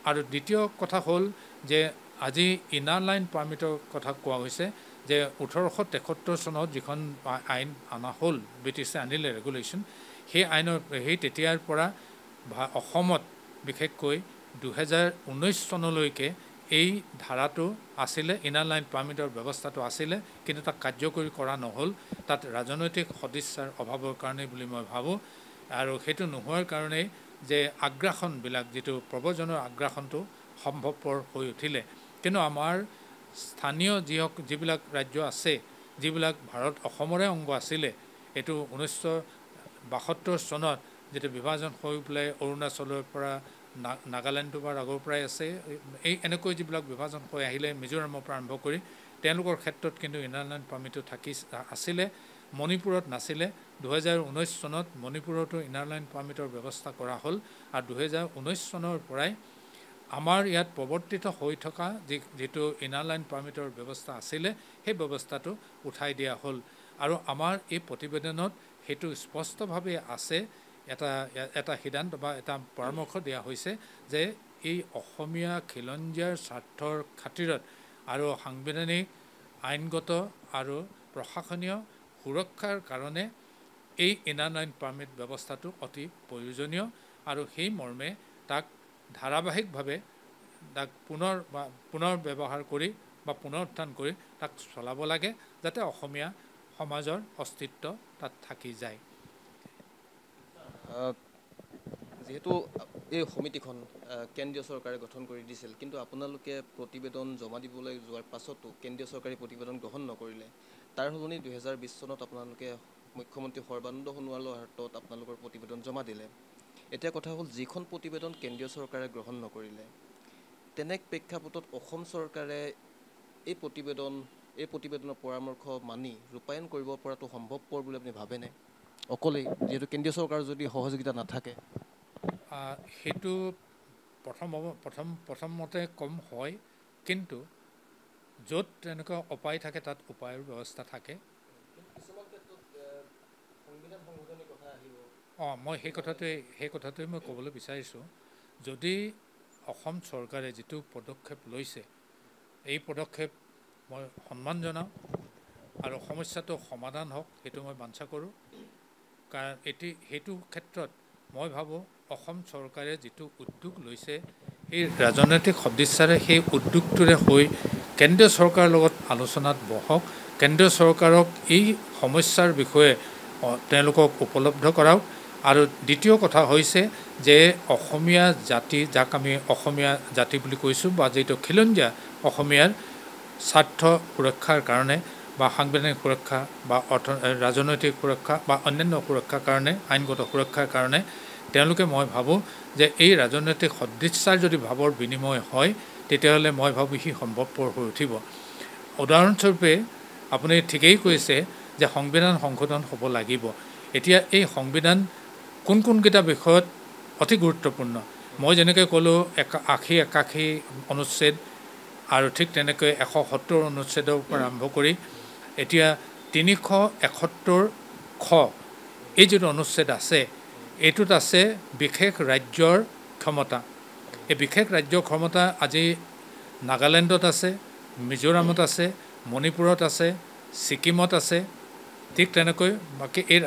আৰু দ্বিতীয় কথা হ'ল যে আজি ইনাৰ লাইন পাৰ্মিটৰ কথা কোৱা হৈছে যে 1873 চনত যিখন আইন আনা হ'ল ব্ৰিটিছে আনিলে ৰেগুলেশ্যন সেই আইনৰ সেই তেতিয়াৰ পৰা অসমত বিশেষকৈ 2019 চনলৈকে এই ধাৰাটো আছিলে ইনাৰ লাইন পাৰ্মিটৰ ব্যৱস্থাটো আছিলে কিন্তু তাক কাৰ্যকৰী কৰা নহল তাত ৰাজনৈতিক সদিচ্ছাৰ অভাৱৰ কাৰণে বুলি মই ভাবো আৰু হেতু নোহোৱাৰ কাৰণে যে আগ্ৰাসন বিলাক যেটো প্ৰবজনৰ আগ্ৰাসনটো সম্ভৱপৰ হৈ উঠিলে কিন্তু আমাৰ স্থানীয় যিবিলাক ৰাজ্য আছে যিবিলাক ভাৰত অসমৰে অংগ আছিলে এটো 1972 চনত যেটো বিভাজন হৈ প্লে অৰুণাচলৰ পৰা নাগালেণ্ড বা আগৰ পৰাই আছে এই এনেকৈ যিবিলাক বিভাজন হৈ আহিলে মিজোৰামৰ পৰা আৰম্ভ কৰি তেওঁলোকৰ ক্ষেত্ৰত কিন্তু ইনাৰ লাইন পাৰ্মিটটো থাকি আছিলে মণিপুৰত নাছিলে 2019 চনত মণিপুৰতো ইনাৰ লাইন পাৰ্মিটৰ ব্যৱস্থা কৰা হ'ল আৰু 2019 চনৰ পৰাই আমাৰ ইয়াত প্ৰৱৰ্তিত হৈ থকা যেটো ইনাৰ লাইন পাৰ্মিটৰ ব্যৱস্থা আছিলে সেই ব্যৱস্থাটো উঠাই দিয়া হ'ল আৰু আমাৰ এই প্ৰতিবেদনত হেতু স্পষ্টভাৱে আছে এটা সিদ্ধান্ত বা এটা পৰামৰ্শ দিয়া হৈছে যে এই অসমীয়া খিলঞ্জীয়াৰ স্বাৰ্থৰ খাতিৰত আৰু সাংবিধানিক আইনগত আৰু প্ৰশাসনীয় সুৰক্ষাৰ কাৰণে এই ইনাৰ লাইন পাৰ্মিট ব্যৱস্থাটো অতি প্ৰয়োজনীয় আৰু সেই মৰ্মে তাক ধাৰাবাহিকভাৱে তাক পুনৰ ব্যৱহাৰ কৰি বা পুনৰুত্থান কৰি তাক চলাব লাগে যাতে অসমীয়া সমাজৰ অস্তিত্ব তাত থাকি যায় যেহেতু এই সমিতিখন কেন্দ্রীয় সরকারে গঠন করে দিছিল কিন্তু আপোনালোকে প্রতিবেদন জমা দিবলৈ যোৱাৰ পাছতো কেন্দ্রীয় সরকারে প্রতিবেদন গ্রহণ নকৰিলে তাৰ হলনি 2020 চনত আপোনালোকে মুখ্যমন্ত্রী সর্বানন্দ সোণোৱালৰ হাতত আপোনালোকৰ প্রতিবেদন জমা দিলে এটা কথা হল যিখন প্রতিবেদন কেন্দ্রীয় সরকারে গ্রহণ নকৰিলে তেনে প্ৰেক্ষাপটত অসম সরকারে এই প্রতিবেদনৰ পৰামৰ্শ মানি ৰূপায়ণ কৰিব পৰাটো সম্ভৱপৰ বুলি আপুনি ভাবেনে অকলে যেটো কেন্দ্রীয় সরকার যদি সহযোগিতা না থাকে হেতু প্ৰথমতে কম হয় কিন্তু যত এনেকুৱা উপায় থাকে তাত উপায়ৰ ব্যৱস্থা থাকে মই সেই কথাটোৱে মই ক'বলৈ বিচাৰিছো যদি অসম সরকারে যেটো পদক্ষেপ লৈছে এই পদক্ষেপ মই সন্মান জনাও আৰু সমস্যাটো সমাধান হোক হেতু মই বাঞ্ছা কৰো কাৰণ হেতু ক্ষেত্ৰত মই ভাবো অসম চৰকাৰে যেটো উদ্যোগ লৈছে এই ৰাজনৈতিক সদিচ্ছাৰে সেই উদ্যোগটোৰে হৈ কেন্দ্ৰীয় চৰকাৰৰ লগত আলোচনাত বহক কেন্দ্ৰীয় চৰকাৰক এই সমস্যাৰ বিষয়ে তেওঁলোকক উপলব্ধ কৰাওক আৰু দ্বিতীয় কথা হৈছে যে অসমীয়া জাতি যাক আমি অসমীয়া জাতি বুলি কৈছো বা যেটো খিলঞ্জীয়া অসমীয়াৰ স্বাৰ্থ সুৰক্ষাৰ কাৰণে বা সাংবিধানিক সুৰক্ষা বা ৰাজনৈতিক সুৰক্ষা বা অন্যান্য সুৰক্ষাৰ কাৰণে আইনগত সুৰক্ষাৰ কাৰণে তেওঁলোকে মই ভাবো যে এই ৰাজনৈতিক সদিচ্ছাৰ যদি ভাবৰ বিনিময় হয় তেতিয়াহলে মই ভাবো হি সম্ভৱপৰ হৈ উঠিব উদাহৰণস্বৰূপে আপুনি ঠিকেই কৈছে যে সংবিধান সংশোধন হ'ব লাগিব। এতিয়া এই সংবিধান কোনকেইটা বিষয়ত অতি গুৰুত্বপূৰ্ণ, মই যেনেকৈ ক'লোঁ ৮৮ অনুচ্ছেদ আৰু ঠিক তেনেকৈ ১৭০ অনুচ্ছেদৰ পৰা আৰম্ভ কৰি এতিয়া ৩৭১ খ এই যিটো অনুচ্ছেদ আছে, এইটোত আছে বিশেষ ৰাজ্যৰ ক্ষমতা। এই বিশেষ ৰাজ্যৰ ক্ষমতা আজি নাগালেণ্ডত আছে, মিজোৰামত আছে, মণিপুৰত আছে, ছিকিমত আছে, ঠিক তেনেকৈ বাকী এই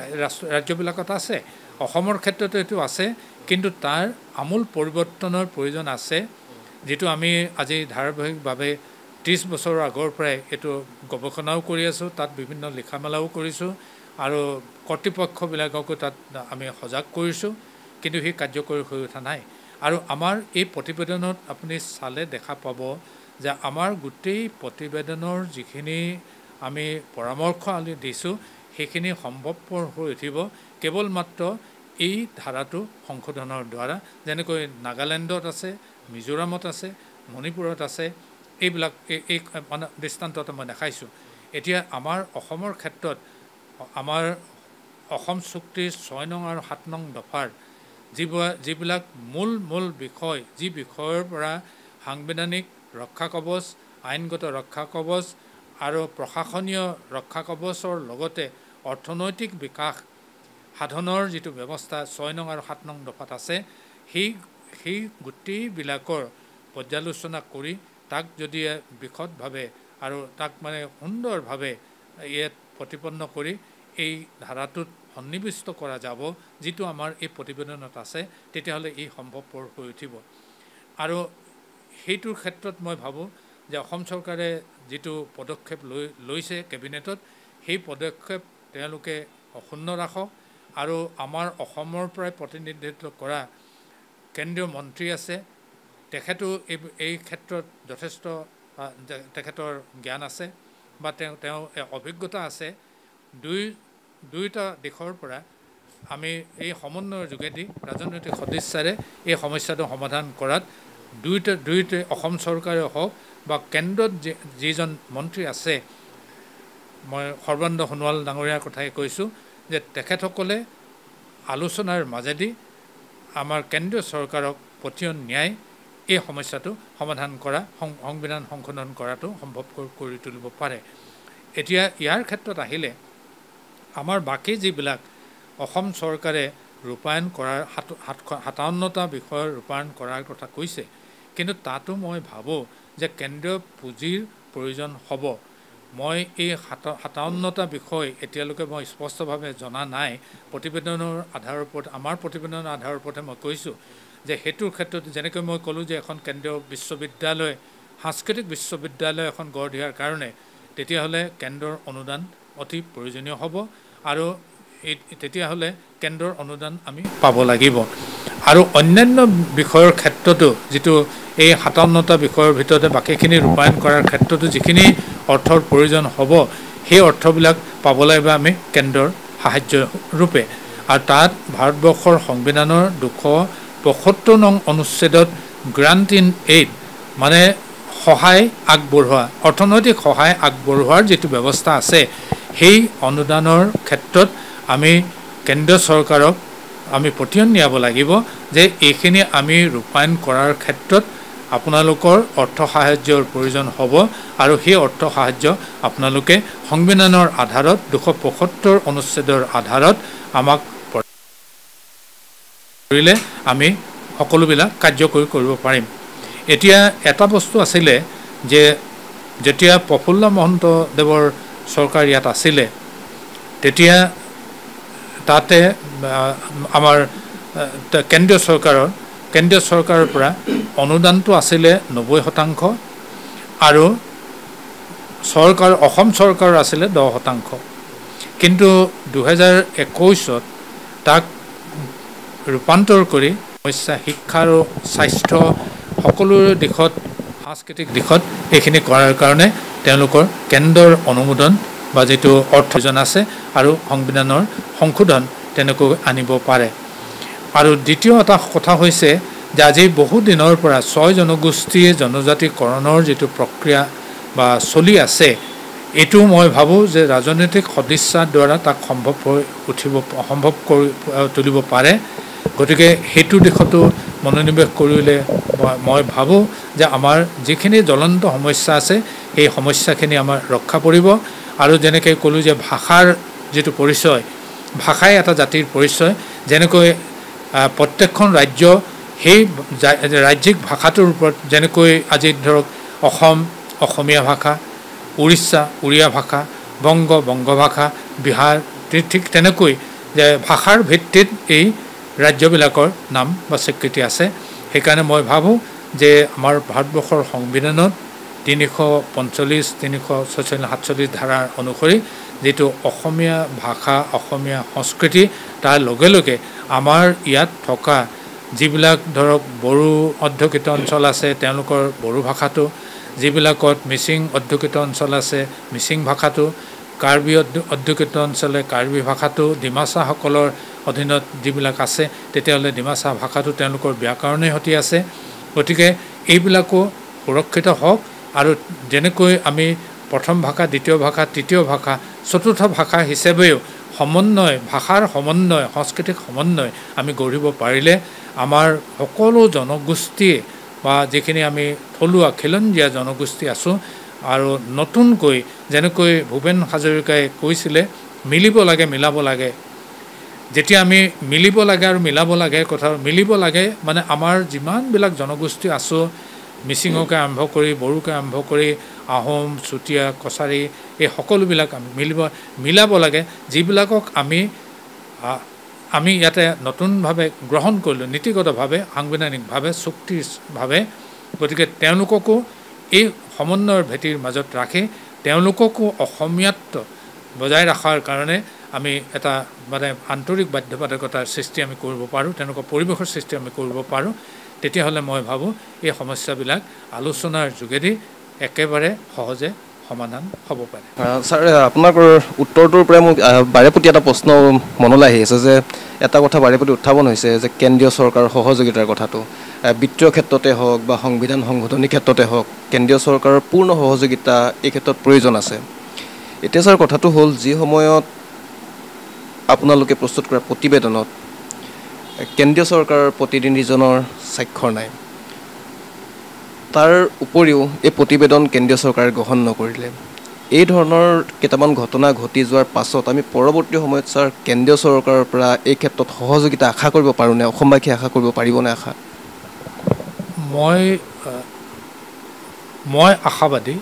ৰাজ্যবিলাকত আছে। অসমৰ ক্ষেত্ৰতো এইটো আছে, কিন্তু তাৰ আমূল পৰিৱৰ্তনৰ প্ৰয়োজন আছে, যিটো আমি আজি ধাৰাবাহিকভাৱে ৩০ বছৰৰ আগৰ পৰাই এইটো গৱেষণাও কৰি আছোঁ, তাত বিভিন্ন লিখা মেলাও কৰিছোঁ আৰু কৰ্তৃপক্ষবিলাককো তাত আমি সজাগ কৰিছোঁ, কিন্তু সেই কাৰ্যকৰী হৈ উঠা নাই। আৰু আমাৰ এই প্ৰতিবেদনত আপুনি চালে দেখা পাব যে আমাৰ গোটেই প্ৰতিবেদনৰ যিখিনি আমি পৰামৰ্শ আলি দিছোঁ সেইখিনি সম্ভৱপৰ হৈ উঠিব কেৱল মাত্ৰ এই ধাৰাটো সংশোধনৰ দ্বাৰা, যেনেকৈ নাগালেণ্ডত আছে, মিজোৰামত আছে, মণিপুৰত আছে, এইবিলাক এই মানে দৃষ্টান্তত মই দেখাইছোঁ। এতিয়া আমাৰ অসমৰ ক্ষেত্ৰত আমাৰ অসম চুক্তিৰ ৬ নং আৰু ৭ নং দফাৰ যিবিলাক মূল বিষয়, যি বিষয়ৰ পৰা সাংবিধানিক ৰক্ষা কৱচ, আইনগত ৰক্ষা কৱচ আৰু প্ৰশাসনীয় ৰক্ষা কৱচৰ লগতে অৰ্থনৈতিক বিকাশ সাধনৰ যিটো ব্যৱস্থা ৬ নং আৰু ৭ নং দফাত আছে, সেই গোটেইবিলাকৰ পৰ্যালোচনা কৰি তাক যদি বিশদভাৱে আৰু তাক মানে সুন্দৰভাৱে ইয়াত প্ৰতিপন্ন কৰি এই ধাৰাটোত সন্নিৱিষ্ট কৰা যাব, যিটো আমাৰ এই প্ৰতিবেদনত আছে, তেতিয়াহ'লে ই সম্ভৱপৰ হৈ উঠিব। আৰু সেইটোৰ ক্ষেত্ৰত মই ভাবোঁ যে অসম চৰকাৰে যিটো পদক্ষেপ লৈছে কেবিনেটত, সেই পদক্ষেপ তেওঁলোকে অক্ষুণ্ণ ৰাখক। আৰু আমাৰ অসমৰ পৰাই প্ৰতিনিধিত্ব কৰা কেন্দ্ৰীয় মন্ত্ৰী আছে, তেখেতো এই ক্ষেত্ৰত যথেষ্ট তেখেতৰ জ্ঞান আছে বা তেওঁ অভিজ্ঞতা আছে। দুয়োটা দিশৰ পৰা আমি এই সমন্বয়ৰ যোগেদি ৰাজনৈতিক সদিচ্ছাৰে এই সমস্যাটো সমাধান কৰাত দুয়োটাই অসম চৰকাৰে হওক বা কেন্দ্ৰত যিজন মন্ত্ৰী আছে, মই সৰ্বানন্দ সোণোৱাল ডাঙৰীয়াৰ কথাই কৈছোঁ যে তেখেতসকলে আলোচনাৰ মাজেদি আমাৰ কেন্দ্ৰীয় চৰকাৰক পতিয়ন ন্যায় এই সমস্যাটো সমাধান কৰা, সংবিধান সংশোধন কৰাটো সম্ভৱ কৰি তুলিব পাৰে। এতিয়া ইয়াৰ ক্ষেত্ৰত আহিলে আমাৰ বাকী যিবিলাক অসম চৰকাৰে ৰূপায়ণ কৰাৰ ৫৭টা বিষয়ৰ ৰূপায়ণ কৰাৰ কথা কৈছে, কিন্তু তাতো মই ভাবোঁ যে কেন্দ্ৰীয় পুঁজিৰ প্ৰয়োজন হ'ব। মই এই ৫৭টা বিষয় এতিয়ালৈকে মই স্পষ্টভাৱে জনা নাই, প্ৰতিবেদনৰ আধাৰৰ ওপৰত, আমাৰ প্ৰতিবেদনৰ আধাৰৰ ওপৰতে মই কৈছোঁ যে সেইটোৰ ক্ষেত্ৰত যেনেকৈ মই ক'লোঁ যে এখন কেন্দ্ৰীয় বিশ্ববিদ্যালয়, সাংস্কৃতিক বিশ্ববিদ্যালয় এখন গঢ় দিয়াৰ কাৰণে তেতিয়াহ'লে কেন্দ্ৰৰ অনুদান অতি প্ৰয়োজনীয় হ'ব আৰু তেতিয়াহ'লে কেন্দ্ৰৰ অনুদান আমি পাব লাগিব। আৰু অন্যান্য বিষয়ৰ ক্ষেত্ৰতো, যিটো এই ৫৭টা বিষয়ৰ ভিতৰতে বাকীখিনি ৰূপায়ণ কৰাৰ ক্ষেত্ৰতো যিখিনি অৰ্থৰ প্ৰয়োজন হ'ব, সেই অৰ্থবিলাক পাব লাগিব আমি কেন্দ্ৰৰ সাহায্যৰূপে। আৰু তাত ভাৰতবৰ্ষৰ সংবিধানৰ ২৭৫ নং অনুচ্ছেদত গ্ৰাণ্ট ইন এইড, মানে সহায় আগবঢ়োৱা, অৰ্থনৈতিক সহায় আগবঢ়োৱাৰ যিটো ব্যৱস্থা আছে, সেই অনুদানৰ ক্ষেত্ৰত আমি কেন্দ্ৰীয় চৰকাৰক আমি পতিয়ন নিয়াব লাগিব যে এইখিনি আমি ৰূপায়ণ কৰাৰ ক্ষেত্ৰত আপোনালোকৰ অৰ্থ সাহায্যৰ প্ৰয়োজন হ'ব আৰু সেই অৰ্থ সাহায্য আপোনালোকে সংবিধানৰ আধাৰত ২৭৫ অনুচ্ছেদৰ আধাৰত আমাক কৰিলে আমি সকলোবিলাক কাৰ্যকৰী কৰিব পাৰিম। এতিয়া এটা বস্তু আছিলে যে যেতিয়া প্ৰফুল্ল মহন্তদেৱৰ চৰকাৰ ইয়াত আছিলে, তেতিয়া তাতে আমাৰ কেন্দ্ৰীয় চৰকাৰৰ পৰা অনুদানটো আছিলে ৯০% আৰু অসম চৰকাৰৰ আছিলে ১০%। কিন্তু ২০২১ত তাক ৰূপান্তৰ কৰি শিক্ষা আৰু স্বাস্থ্য সকলোৰে দিশত, সাংস্কৃতিক দিশত এইখিনি কৰাৰ কাৰণে তেওঁলোকৰ কেন্দ্ৰৰ অনুমোদন বা যিটো অৰ্থজন আছে আৰু সংবিধানৰ সংশোধন তেনেকৈ আনিব পাৰে। আৰু দ্বিতীয় এটা কথা হৈছে যে আজি বহু দিনৰ পৰা ছয় জনগোষ্ঠীয়ে জনজাতিকৰণৰ যিটো প্ৰক্ৰিয়া বা চলি আছে, এটো মই ভাবো যে ৰাজনৈতিক সদিচ্ছাৰ দ্বাৰা তাক সম্ভৱ উঠিব সম্ভৱ কৰি তুলিব পাৰে গতিকে হেতু দেখতো মনোনিবেশ কৰিলে মই ভাবো যে আমাৰ যেখিনি জ্বলন্ত সমস্যা আছে এই সমস্যাখিনি আমাৰ ৰক্ষা পৰিব আৰু যেনেকৈ কলো যে ভাষাৰ যেটো পৰিচয় ভাষাই এটা জাতিৰ পৰিচয় যেনেকৈ প্ৰত্যেকখন ৰাজ্য সেই ৰাজ্যিক ভাষাটোৰ ওপৰত যেনেকৈ আজি ধৰক অসম অসমীয়া ভাষা উৰিষ্যা উৰিয়া ভাষা বংগ বংগ ভাষা বিহাৰ ঠিক তেনেকৈ যে ভাষাৰ ভিত্তিত এই ৰাজ্যবিলাকৰ নাম বা স্বীকৃতি আছে হেকাৰণে মই ভাবো যে আমাৰ ভাৰতবৰ্ষৰ সংবিধানত ৩৪৫ ৩৪৬ ধাৰাৰ অনুসৰি যেটো অসমীয়া ভাষা অসমীয়া সংস্কৃতি তাৰ লগে লগে আমাৰ ইয়াত থকা জিবিলাক ধৰক বড়ো অধ্যুষিত অঞ্চল আছে তেওঁলোকৰ বড়ো ভাষাটো জিবিলাকত মিচিং অধ্যুষিত অঞ্চল আছে মিচিং ভাষাটো কাৰ্বি অধ্যুষিত অঞ্চলে কাৰ্বি ভাষাটো ডিমাছা সকলৰ অধীনত জিবিলাক আছে তেতিয়ালে ডিমাছা ভাষাটো তেওঁলোকৰ ব্যাকৰণে হতি আছে গতিকে এইবিলাকো সুৰক্ষিত হওক আৰু যেনেকৈ আমি প্ৰথম ভাষা দ্বিতীয় ভাষা তৃতীয় ভাষা চতুৰ্থ ভাষা হিচাপেও সমন্বয় ভাষাৰ সমন্বয় সাংস্কৃতিক সমন্বয় আমি গঢ়িব পাৰিলে আমাৰ সকলো জনগোষ্ঠী বা যেখিনি আমি থলুৱা খেলঞ্জীয়া জনগোষ্ঠী আছো আৰু নতুনকৈ যেনেকৈ ভূপেন হাজৰিকাই কৈছিলে মিলাব লাগে যেতিয়া আমি মিলিব লাগে আৰু মিলাব লাগে কথা মিলিব লাগে মানে আমাৰ যিমান বিলাক জনগোষ্ঠী আছো মিচিংকে আৰম্ভ কৰি বড়ুকে আৰম্ভ কৰি আহোম চুতীয়া কছাৰী এই সকলোবিলাক আমি মিলাব লাগে যিবিলাকক আমি ইয়াতে নতুনভাৱে গ্ৰহণ কৰিলোঁ নীতিগতভাৱে সাংবিধানিকভাৱে চুক্তিভাৱে গতিকে তেওঁলোককো এই সমন্বয়ৰ ভেটিৰ মাজত ৰাখি তেওঁলোককো অসমীয়াত্ব বজাই ৰখাৰ কাৰণে আমি এটা মানে আন্তৰিক বাধ্যবাধকতাৰ সৃষ্টি আমি কৰিব পাৰোঁ তেওঁলোকৰ পৰিৱেশৰ সৃষ্টি আমি কৰিব পাৰোঁ তেতিয়াহলে মই ভাবো এই সমস্যাবিলাক আলোচনাৰ যোগেদি একেবাৰে সহজে সমাধান হ'ব পাৰে স্যার আপোনাৰ উত্তৰটোৰ পৰা মই বাৰেপতি এটা প্ৰশ্ন মনলৈ আহিছে যে এটা কথা বাৰেপতি উত্থাপন হৈছে যে কেন্দ্ৰীয় চৰকাৰৰ সহযোগিতাৰ কথাটো বিত্তীয় ক্ষেত্ৰতে হওক বা সংবিধান সংশোধনী ক্ষেত্ৰতে হওক কেন্দ্ৰীয় চৰকাৰৰ পূৰ্ণ সহযোগিতা এই ক্ষেত্ৰত প্ৰয়োজন আছে এতিয়া স্যার কথাটো হ'ল যি সময়ত আপোনালোকে প্ৰস্তুত কৰা প্ৰতিবেদনত কেন্দ্ৰীয় চৰকাৰৰ প্ৰতিনিধিজনৰ স্বাক্ষৰ নাই তাৰ উপৰিও এই প্ৰতিবেদন কেন্দ্ৰীয় চৰকাৰে গ্ৰহণ নকৰিলে এই ধৰণৰ কেতমান ঘটনা ঘটি যোৱাৰ পাছত আমি পৰৱৰ্তী সময়ত স্যার কেন্দ্ৰীয় চৰকাৰৰ পৰা এই ক্ষেত্ৰত সহযোগিতা আশা কৰিব পাৰোনে অসমবাসী আশা কৰিব পাৰিবনে আশা মই আশাবাদী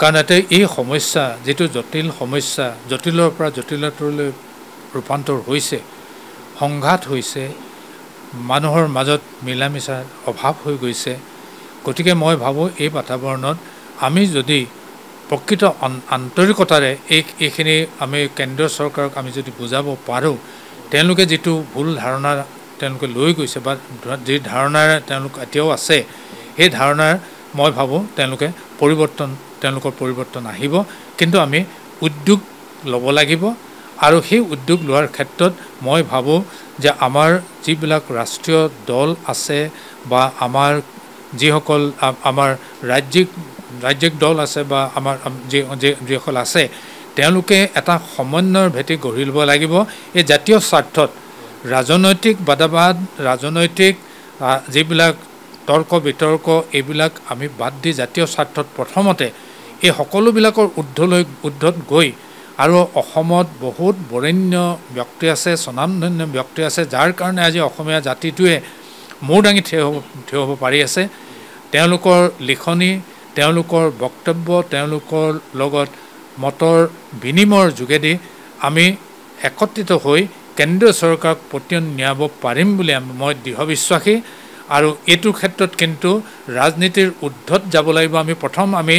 কাৰণ এই সমস্যা যেটো জটিল সমস্যা জটিলৰ পৰা জটিলতালৈ ৰূপান্তৰ হৈছে সংঘাত হৈছে মানুহৰ মাজত মিলামিছাৰ অভাৱ হৈ গৈছে গতিকে মই ভাবো এই বাতাবৰণত আমি যদি প্ৰকৃত আন্তৰিকতাৰে এইখিনি আমি কেন্দ্ৰ চৰকাৰক আমি যদি বুজাব পাৰো তেওঁলোকে যেটো ভুল ধাৰণা তেওঁলোকে লৈ গৈছে বা যে ধাৰণা তেওঁলোক এতিয়াও আছে এই ধাৰণাৰ মই ভাবো তেওঁলোকে পৰিৱৰ্তন তেওঁলোকৰ পৰিৱৰ্তন আহিব কিন্তু আমি উদ্যোগ ল'ব লাগিব আৰু সেই উদ্যোগ লোৱাৰ ক্ষেত্ৰত মই ভাবো যে আমাৰ যিবিলাক ৰাষ্ট্ৰীয় দল আছে বা আমাৰ যিসকল আমাৰ ৰাজ্যিক দল আছে বা আমাৰ যিসকল আছে তেওঁলোকে এটা সমন্বয়ৰ ভেটি গঢ়ি ল'ব লাগিব এই জাতীয় স্বাৰ্থত ৰাজনৈতিক বাদাবাদ ৰাজনৈতিক যিবিলাক তৰ্ক বিতৰ্ক এইবিলাক আমি বাদ দি জাতীয় স্বাৰ্থত প্ৰথমতে এই সকলোবিলাকৰ উদ্ধত গৈ আৰু অসমত বহুত বৰেণ্য ব্যক্তি আছে স্বনামধন্য ব্যক্তি আছে যাৰ কাৰণে আজি অসমীয়া জাতিটোৱে মূৰ দাঙি থিয় হ'ব পাৰি আছে তেওঁলোকৰ লিখনি তেওঁলোকৰ বক্তব্য তেওঁলোকৰ লগত মতৰ বিনিময়ৰ যোগেদি আমি একত্ৰিত হৈ কেন্দ্ৰীয় চৰকাৰক পতিয়ন নিয়াব পাৰিম বুলি মই দৃঢ় বিশ্বাসী আৰু এইটো ক্ষেত্ৰত কিন্তু ৰাজনীতিৰ উদ্ধত যাব লাগিব আমি প্ৰথম আমি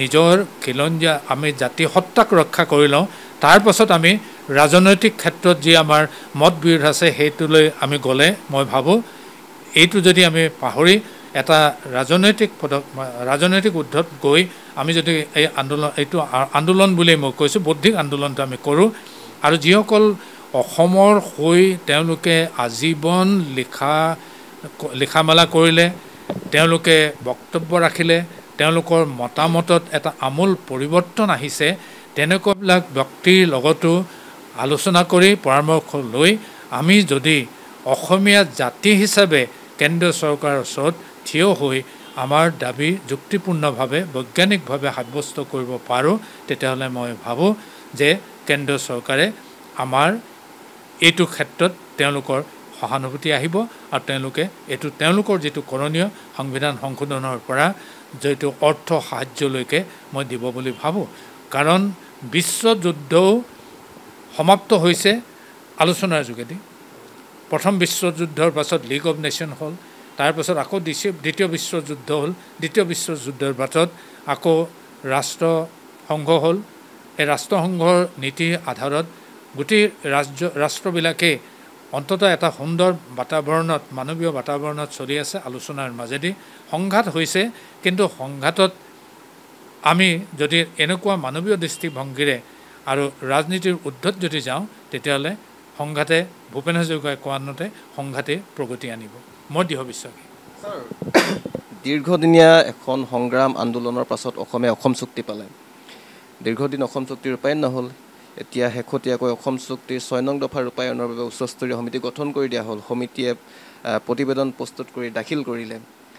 নিজৰ খেলঞ্জীয়া আমি জাতি সত্তাক ৰক্ষা কৰি লওঁ তাৰপাছত আমি ৰাজনৈতিক ক্ষেত্ৰত যি আমাৰ মত বিৰোধ আছে সেইটোলৈ আমি গ'লে মই ভাবো এইটো যদি আমি পাহৰি এটা ৰাজনৈতিক উদ্ধত গৈ আমি যদি এই আন্দোলন এইটো আন্দোলন বুলি মই কৈছো বৌদ্ধিক আন্দোলনটো আমি কৰোঁ আৰু যিসকল অসমৰ হৈ তেওঁলোকে আজীৱন লিখা মেলা কৰিলে তেওঁলোকে বক্তব্য ৰাখিলে তেওঁলোকৰ মতামতত এটা আমূল পৰিৱৰ্তন আহিছে তেনেকবিলাক ব্যক্তিৰ লগতো আলোচনা কৰি পৰামৰ্শ লৈ আমি যদি অসমীয়া জাতি হিচাপে কেন্দ্ৰ চৰকাৰৰ ওচৰত থিয় হৈ আমাৰ দাবী যুক্তিপূৰ্ণভাৱে বৈজ্ঞানিকভাৱে সাব্যস্ত কৰিব পাৰোঁ তেতিয়াহলে মই ভাবো যে কেন্দ্ৰ চৰকাৰে আমাৰ এইটো ক্ষেত্ৰত তেওঁলোকৰ সহানুভূতি আহিব আৰু তেওঁলোকে এইটো তেওঁলোকৰ যেটো কৰণীয় সংবিধান সংশোধনৰ পৰা যেটো অৰ্থ সাহায্যলৈকে মই দিব বুলি ভাবো কাৰণ বিশ্ব যুদ্ধ সমাপ্ত হৈছে আলোচনাৰ যোগেদি প্ৰথম বিশ্ব যুদ্ধৰ পাছত লীগ অফ নেশ্যন হল তাৰ পাছত আকৌ দ্বিতীয় বিশ্ব যুদ্ধ হল দ্বিতীয় বিশ্ব যুদ্ধৰ পাছত আকৌ ৰাষ্ট্ৰ সংঘ হল এই ৰাষ্ট্ৰ সংঘৰ নীতি আধাৰত গুটি ৰাষ্ট্ৰবিলাকে অন্ততঃ এটা সুন্দৰ বাতাবৰণত মানৱীয় বাতাবৰণত চলি আছে আলোচনাৰ মাজেদি সংঘাত হৈছে কিন্তু সংঘাতত আমি যদি এনেকুৱা মানৱীয় দৃষ্টিভংগীৰে আৰু ৰাজনীতিৰ উদ্ধত যদি যাওঁ তেতিয়ালে সংঘাতে ভূপেন হাজৰিকাই কোৱানতে সংঘাতে প্ৰগতি আনিব মই দৃঢ় বিশ্বাসী স্যার দীর্ঘদিনীয়া এখন সংগ্রাম আন্দোলনৰ পাছত অসমে অসম চুক্তি পালে দীর্ঘদিন অসম চুক্তি ৰূপায়ণ নহল এতিয়া হেখতিয়াকৈ অসম চুক্তিৰ ৬ নং দফা ৰূপায়ণৰ বাবে উচ্চস্তৰীয় সমিতি গঠন কৰি দিয়া হল সমিতিয়ে প্ৰতিবেদন প্ৰস্তুত কৰি দাখিল কৰিলে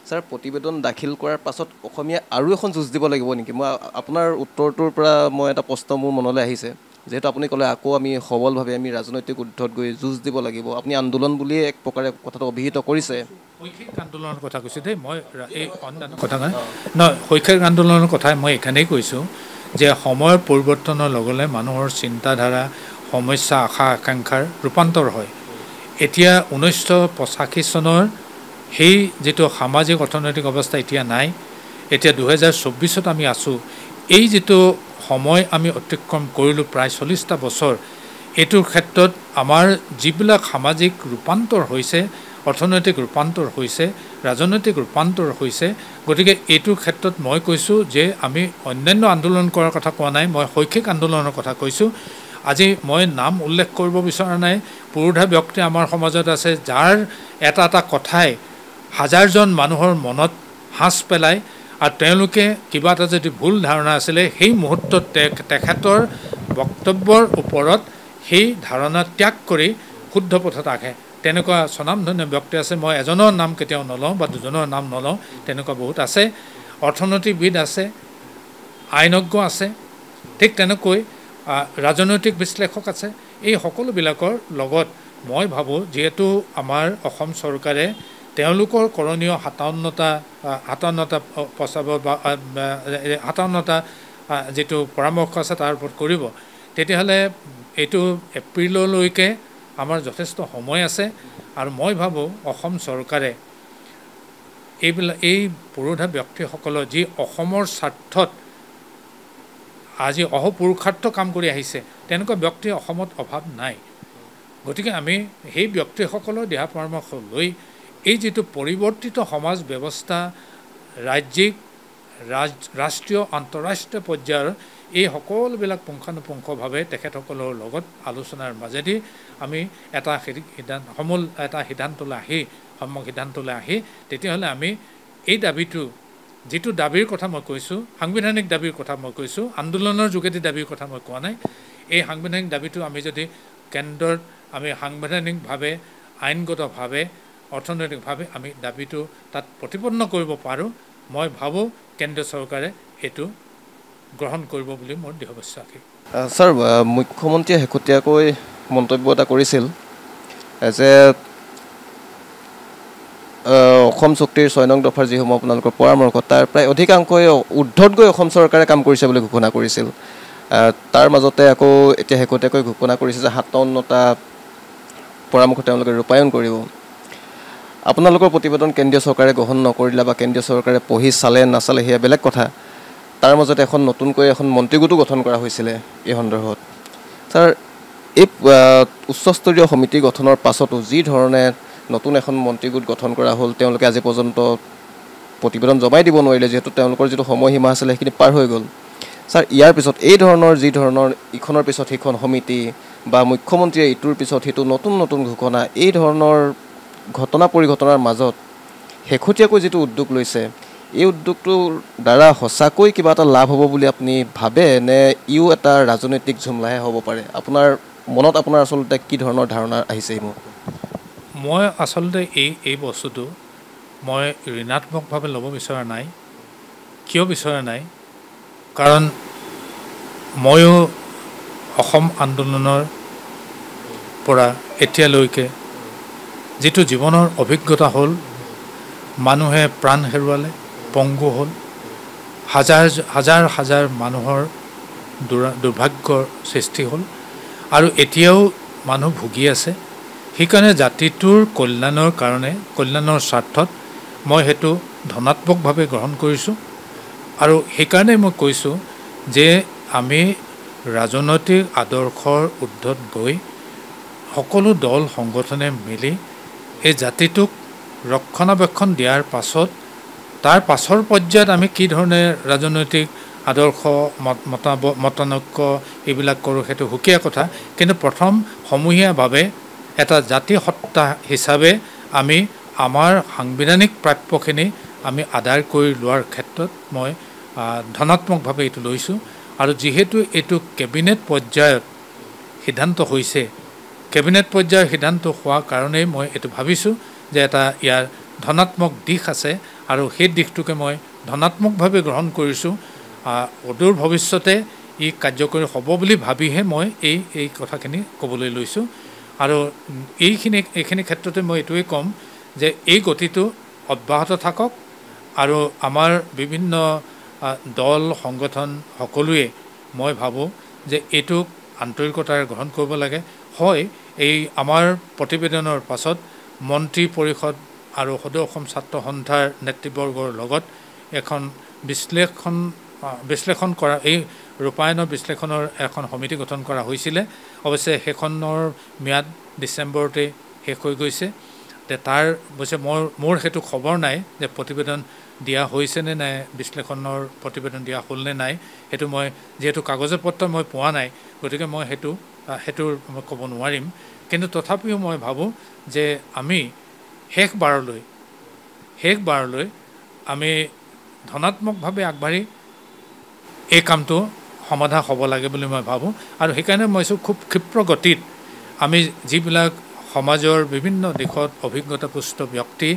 স্যার প্ৰতিবেদন দাখিল কৰাৰ পাছত অসমে আৰু এখন যুঁজ দিব লাগিব নেকি মই আপোনাৰ উত্তৰটোৰ পৰা মই এটা প্ৰশ্ন মোৰ মনলৈ আহিছে যেহেতু আপুনি কলে আকৌ আমি সবলভাৱে আমি ৰাজনৈতিক উদ্ধত গৈ যুঁজ দিব লাগিব আপুনি আন্দোলন বুলি এক প্ৰকাৰে কথাটো অভিহিত কৰিছে শৈক্ষিক আন্দোলনৰ কথা কৈছে দেই মই এই অন্যান্য কথা নহয় শৈক্ষিক আন্দোলনৰ কথা মই এখানেই কৈছো যে সময়ৰ পৰিৱৰ্তনৰ লগলে মানুহৰ চিন্তাধাৰা সমস্যা আশা আকাংক্ষাৰ ৰূপান্তৰ হয় এতিয়া ১৯৮৫ চনৰ সেই যেটো সামাজিক অৰ্থনৈতিক অৱস্থা এতিয়া নাই এতিয়া ২০২৪ত আমি আছো এই যেটো সময় আমি অতিক্ৰম কৰিলো প্ৰায় ৪০টা বছৰ এটোৰ ক্ষেত্ৰত আমাৰ যিবিলাক সামাজিক ৰূপান্তৰ হৈছে অৰ্থনৈতিক ৰূপান্তৰ হৈছে ৰাজনৈতিক ৰূপান্তৰ হৈছে গতিকে এটোৰ ক্ষেত্ৰত মই কৈছো যে আমি অন্যান্য আন্দোলন কৰাৰ কথা কোৱা নাই মই শৈক্ষিক আন্দোলনৰ কথা কৈছো আজি মই নাম উল্লেখ কৰিব বিচৰা নাই পুৰুধা ব্যক্তি আমাৰ সমাজত আছে যাৰ এটা কথাই হাজাৰজন মানুহৰ মনত হাঁচ পেলায় আৰু তেওঁলোকে কিবা এটা যদি ভুল ধাৰণা আছিল সেই মুহূৰ্তত তেখেতৰ বক্তব্যৰ ওপৰত সেই ধাৰণা ত্যাগ কৰি শুদ্ধ পথত আহে তেনেকুৱা স্বনামধন্য ব্যক্তি আছে মই এজনৰ নাম কেতিয়াও নলওঁ বা দুজনৰ নাম নলওঁ তেনেকুৱা বহুত আছে অৰ্থনীতিবিদ আছে আইনজ্ঞ আছে ঠিক তেনেকৈ ৰাজনৈতিক বিশ্লেষক আছে এই সকলোবিলাকৰ লগত মই ভাবো যেহেতু আমাৰ অসম চৰকাৰে তেওঁলোকৰ কৰণীয় ৫৭টা প্ৰস্তাৱ বা ৫৭টা যেটো পৰামৰ্শ আছে তাৰ ওপৰত কৰিব তেতিয়াহলে এইটো এপ্ৰিললৈকে আমাৰ যথেষ্ট সময় আছে আৰু মই ভাবো অসম চৰকাৰে এই পুৰুধা ব্যক্তিসকলৰ যি অসমৰ স্বাৰ্থত আজি অহপুৰুষাৰ্থ কাম কৰি আহিছে তেনেকুৱা ব্যক্তি অসমত অভাৱ নাই গতিকে আমি সেই ব্যক্তিসকলৰ দিহা পৰামৰ্শ লৈ এই যেটো পৰিৱৰ্তিত সমাজ ব্যৱস্থা ৰাজ্যিক ৰাষ্ট্ৰীয় আন্তঃৰাষ্ট্ৰীয় পৰ্যায়ৰ এই সকলোবিলাক পুংখানুপুংখভাৱে তেখেতসকলৰ লগত আলোচনাৰ মাজেদি আমি এটা সিদ্ধান্তলৈ আহি তেতিয়াহ'লে আমি এই দাবীটো যেটো দাবীৰ কথা মই কৈছো সাংবিধানিক দাবীৰ কথা মই কৈছো আন্দোলনৰ যোগেদি দাবীৰ কথা মই কোৱা নাই এই সাংবিধানিক দাবীটো আমি যদি কেন্দ্ৰৰ আমি সাংবিধানিকভাৱে আইনগতভাৱে অৰ্থনৈতিকভাৱে আমি দাবীটো তাত প্ৰতিপন্ন কৰিব পাৰোঁ মই ভাবো কেন্দ্ৰ চৰকাৰে এটো গ্ৰহণ কৰিব বুলি মোৰ দৃঢ় বিশ্বাসী স্যার মুখ্যমন্ত্ৰীয়ে হেকটিয়াকৈ মন্তব্য এটা কৰিছিল যে অসম চুক্তিৰ ৬ নং দফাৰ যি সময় আপোনালোকৰ পৰামৰ্শ তাৰ প্ৰায় অধিকাংশই উদ্ধত গৈ অসম চৰকাৰে কাম কৰিছে বুলি ঘোষণা কৰিছিল তাৰ মাজতে আকৌ এতিয়া হেকটিয়াকৈ ঘোষণা কৰিছে যে ৫৭টা পৰামৰ্শ তেওঁলোকে ৰূপায়ণ কৰিব আপোনালোকৰ প্ৰতিবেদন কেন্দ্ৰীয় চৰকাৰে গ্ৰহণ নকৰিলে বা কেন্দ্ৰীয় চৰকাৰে পঢ়ি চালে নাচালে সেয়া বেলেগ কথা তাৰ মাজতে এখন নতুনকৈ এখন মন্ত্ৰী গোটো গঠন কৰা হৈছিল এই সন্দৰ্ভত স্যার এই উচ্চস্তৰীয় সমিতি গঠনৰ পাছতো যি ধৰণে নতুন এখন মন্ত্ৰী গোট গঠন কৰা হল তেওঁলোকে আজি পৰ্যন্ত প্ৰতিবেদন জমাই দিব নোৱাৰিলে যেহেতু তেওঁলোকৰ যেটো সময়সীমা আছিল সেইখিনি পাৰ হৈ গ'ল স্যার ইয়াৰ পিছত এই ধৰণৰ যি ধৰণৰ ইখনৰ পিছত সিখন সমিতি বা মুখ্যমন্ত্ৰীয়ে ইটোৰ পিছত সিটো নতুন নতুন ঘোষণা এই ধৰণৰ ঘটনা পৰিঘটনাৰ মাজত হেখটিয়াকৈ যেটো উদ্যোগ লৈছে এই উদ্যোগটোৰ দ্বাৰা হসাকৈ কিবা এটা লাভ হ'ব বুলি আপুনি ভাবে নে ইউ এটা ৰাজনৈতিক ঝুমলাহে হ'ব পাৰে আপোনাৰ মনত আপোনাৰ আসলতে কি ধৰণৰ ধাৰণা আহিছে মই আসলতে এই বস্তুটো মই ঋণাত্মকভাৱে লব বিচাৰা নাই কিয় বিচাৰা নাই কাৰণ ময়ো অসম আন্দোলনৰ পৰা এতিয়া লৈকে যেটো জীৱনৰ অভিজ্ঞতা হ'ল মানুহে প্ৰাণ হেৰুৱালে পংগু হ'ল হাজাৰ হাজাৰ হাজাৰ মানুহৰ দুৰ্ভাগ্যৰ সৃষ্টি হ'ল আৰু এতিয়াও মানুহ ভুগি আছে হিকানে জাতিটোৰ কল্যাণৰ কাৰণে কল্যাণৰ স্বাৰ্থত মই হেতু ধনাত্মকভাৱে গ্ৰহণ কৰিছো আৰু হিকানে মই কৈছো যে আমি ৰাজনৈতিক আদৰ্শৰ উদ্ধত গৈ সকলো দল সংগঠনে মিলি এই জাতিটোক ৰক্ষণাবেক্ষণ দিয়াৰ পাছত তাৰ পাছৰ পৰ্যায়ত আমি কি ধৰণে ৰাজনৈতিক আদৰ্শ মতানক্য এইবিলাক কৰো হেতু হুকিয়া কথা কিন্তু প্ৰথম সমূহীয়াভাৱে এটা জাতি সত্তা হিচাপে আমি আমাৰ সাংবিধানিক প্ৰাপ্যখিনি আমি আদায় কৰি লোৱাৰ ক্ষেত্ৰত মই ধনাত্মকভাৱে এটো লৈছো আৰু যেহেতু এটো কেবিনেট পৰ্যায়ত সিদ্ধান্ত হৈছে কেবিনেট পৰ্যায়ৰ সিদ্ধান্ত হোৱাৰ কাৰণে মই এটো ভাবিছো যে এটা ইয়াৰ ধনাত্মক দিশ আছে আৰু সেই দিশটোকে মই ধনাত্মকভাৱে গ্ৰহণ কৰিছো অদূৰ ভৱিষ্যতে এই কাৰ্যকৰী হ'ব বুলি ভাবিহে মই এই কথাখিনি ক'বলৈ লৈছো আৰু এইখিনি ক্ষেত্ৰতে মই এটোই কম যে এই গতিটো অব্যাহত থাকক আৰু আমাৰ বিভিন্ন দল সংগঠন সকলোৱে মই ভাবো যে এটো আন্তৰিকতাৰে গ্ৰহণ কৰিব লাগে হয় এই আমাৰ প্ৰতিবেদনৰ পাছত মন্ত্ৰী পৰিষদ আৰু সদৌ অসম ছাত্ৰ সন্থাৰ নেতৃবৰ্গৰ লগত এখন বিশ্লেষণ কৰা এই ৰূপায়নৰ বিশ্লেষণৰ এখন সমিতি গঠন কৰা হৈছিল অৱশ্যে হেখনৰ মিয়াদ ডিসেম্বৰতে শেষ হৈ গৈছে তে তাৰ বৈছে মোৰ হেতু খবৰ নাই যে প্ৰতিবেদন দিয়া হৈছে নে নাই বিশ্লেষণৰ প্ৰতিবেদন দিয়া হ'ল নে নাই হেতু মই যেহেতু কাগজৰ পত্ৰ মই পোৱা নাই গতিকে মই হেতুৰ ক'ব নোৱাৰিম কিন্তু তথাপিও মই ভাবো যে আমি শেষবাৰলৈ আমি ধনাত্মকভাৱে আগবাঢ়ি এই কামটো সমাধা হ'ব লাগে বুলি মই ভাবো আৰু হিকানে মইছো খুব ক্ষিপ্ৰ গতিত আমি যিবিলাক সমাজৰ বিভিন্ন দিশত অভিজ্ঞতাপুষ্ট ব্যক্তি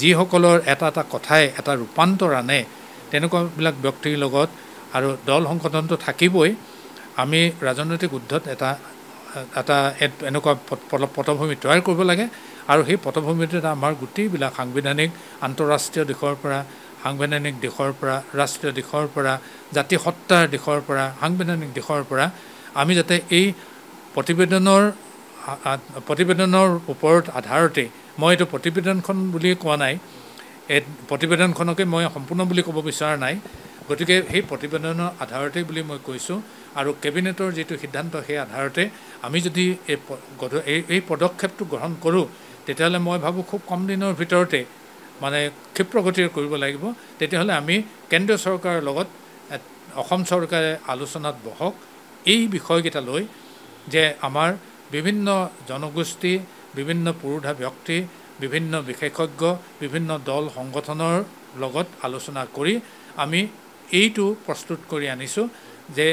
যিসকলৰ এটা কথাই এটা ৰূপান্তৰ আনে তেনেকুৱাবিলাক ব্যক্তিৰ লগত আৰু দল সংগঠনটো থাকিবই আমি ৰাজনৈতিক উদ্ধত এটা এনেকুৱা পটভূমি তৈয়াৰ কৰিব লাগে আৰু সেই পটভূমিটো আমাৰ গোটেইবিলাক সাংবিধানিক আন্তঃৰাষ্ট্ৰীয় দিশৰ পৰা সাংবিধানিক দিশৰ পৰা ৰাষ্ট্ৰীয় দিশৰ পৰা জাতি সত্তাৰ দিশৰ পৰা সাংবিধানিক দিশৰ পৰা আমি যাতে এই প্ৰতিবেদনৰ ওপৰত আধাৰতে মই এটো প্ৰতিবেদনখন বুলি কোৱা নাই এই প্ৰতিবেদনখনকে মই সম্পূৰ্ণ বুলি ক'ব বিচাৰা নাই গতিকে সেই প্ৰতিবেদনৰ আধাৰতে বুলি মই কৈছো আৰু কেবিনেটৰ যেটো সিদ্ধান্ত সেই আধাৰতে আমি যদি এই পদক্ষেপটো গ্ৰহণ কৰো তেতিয়ালে মই ভাবো খুব কম দিনৰ ভিতৰতে মানে ক্ষিপ্ৰ গতিৰে কৰিব লাগিব তেতিয়ালে আমি কেন্দ্ৰীয় চৰকাৰৰ লগত অসম চৰকাৰে আলোচনাত বহক এই বিষয়কেটা লৈ যে আমাৰ বিভিন্ন জনগোষ্ঠী বিভিন্ন পুৰুধা ব্যক্তি বিভিন্ন বিশেষজ্ঞ বিভিন্ন দল সংগঠনৰ লগত আলোচনা কৰি আমি এইটো প্ৰস্তুত কৰি আনিছো যে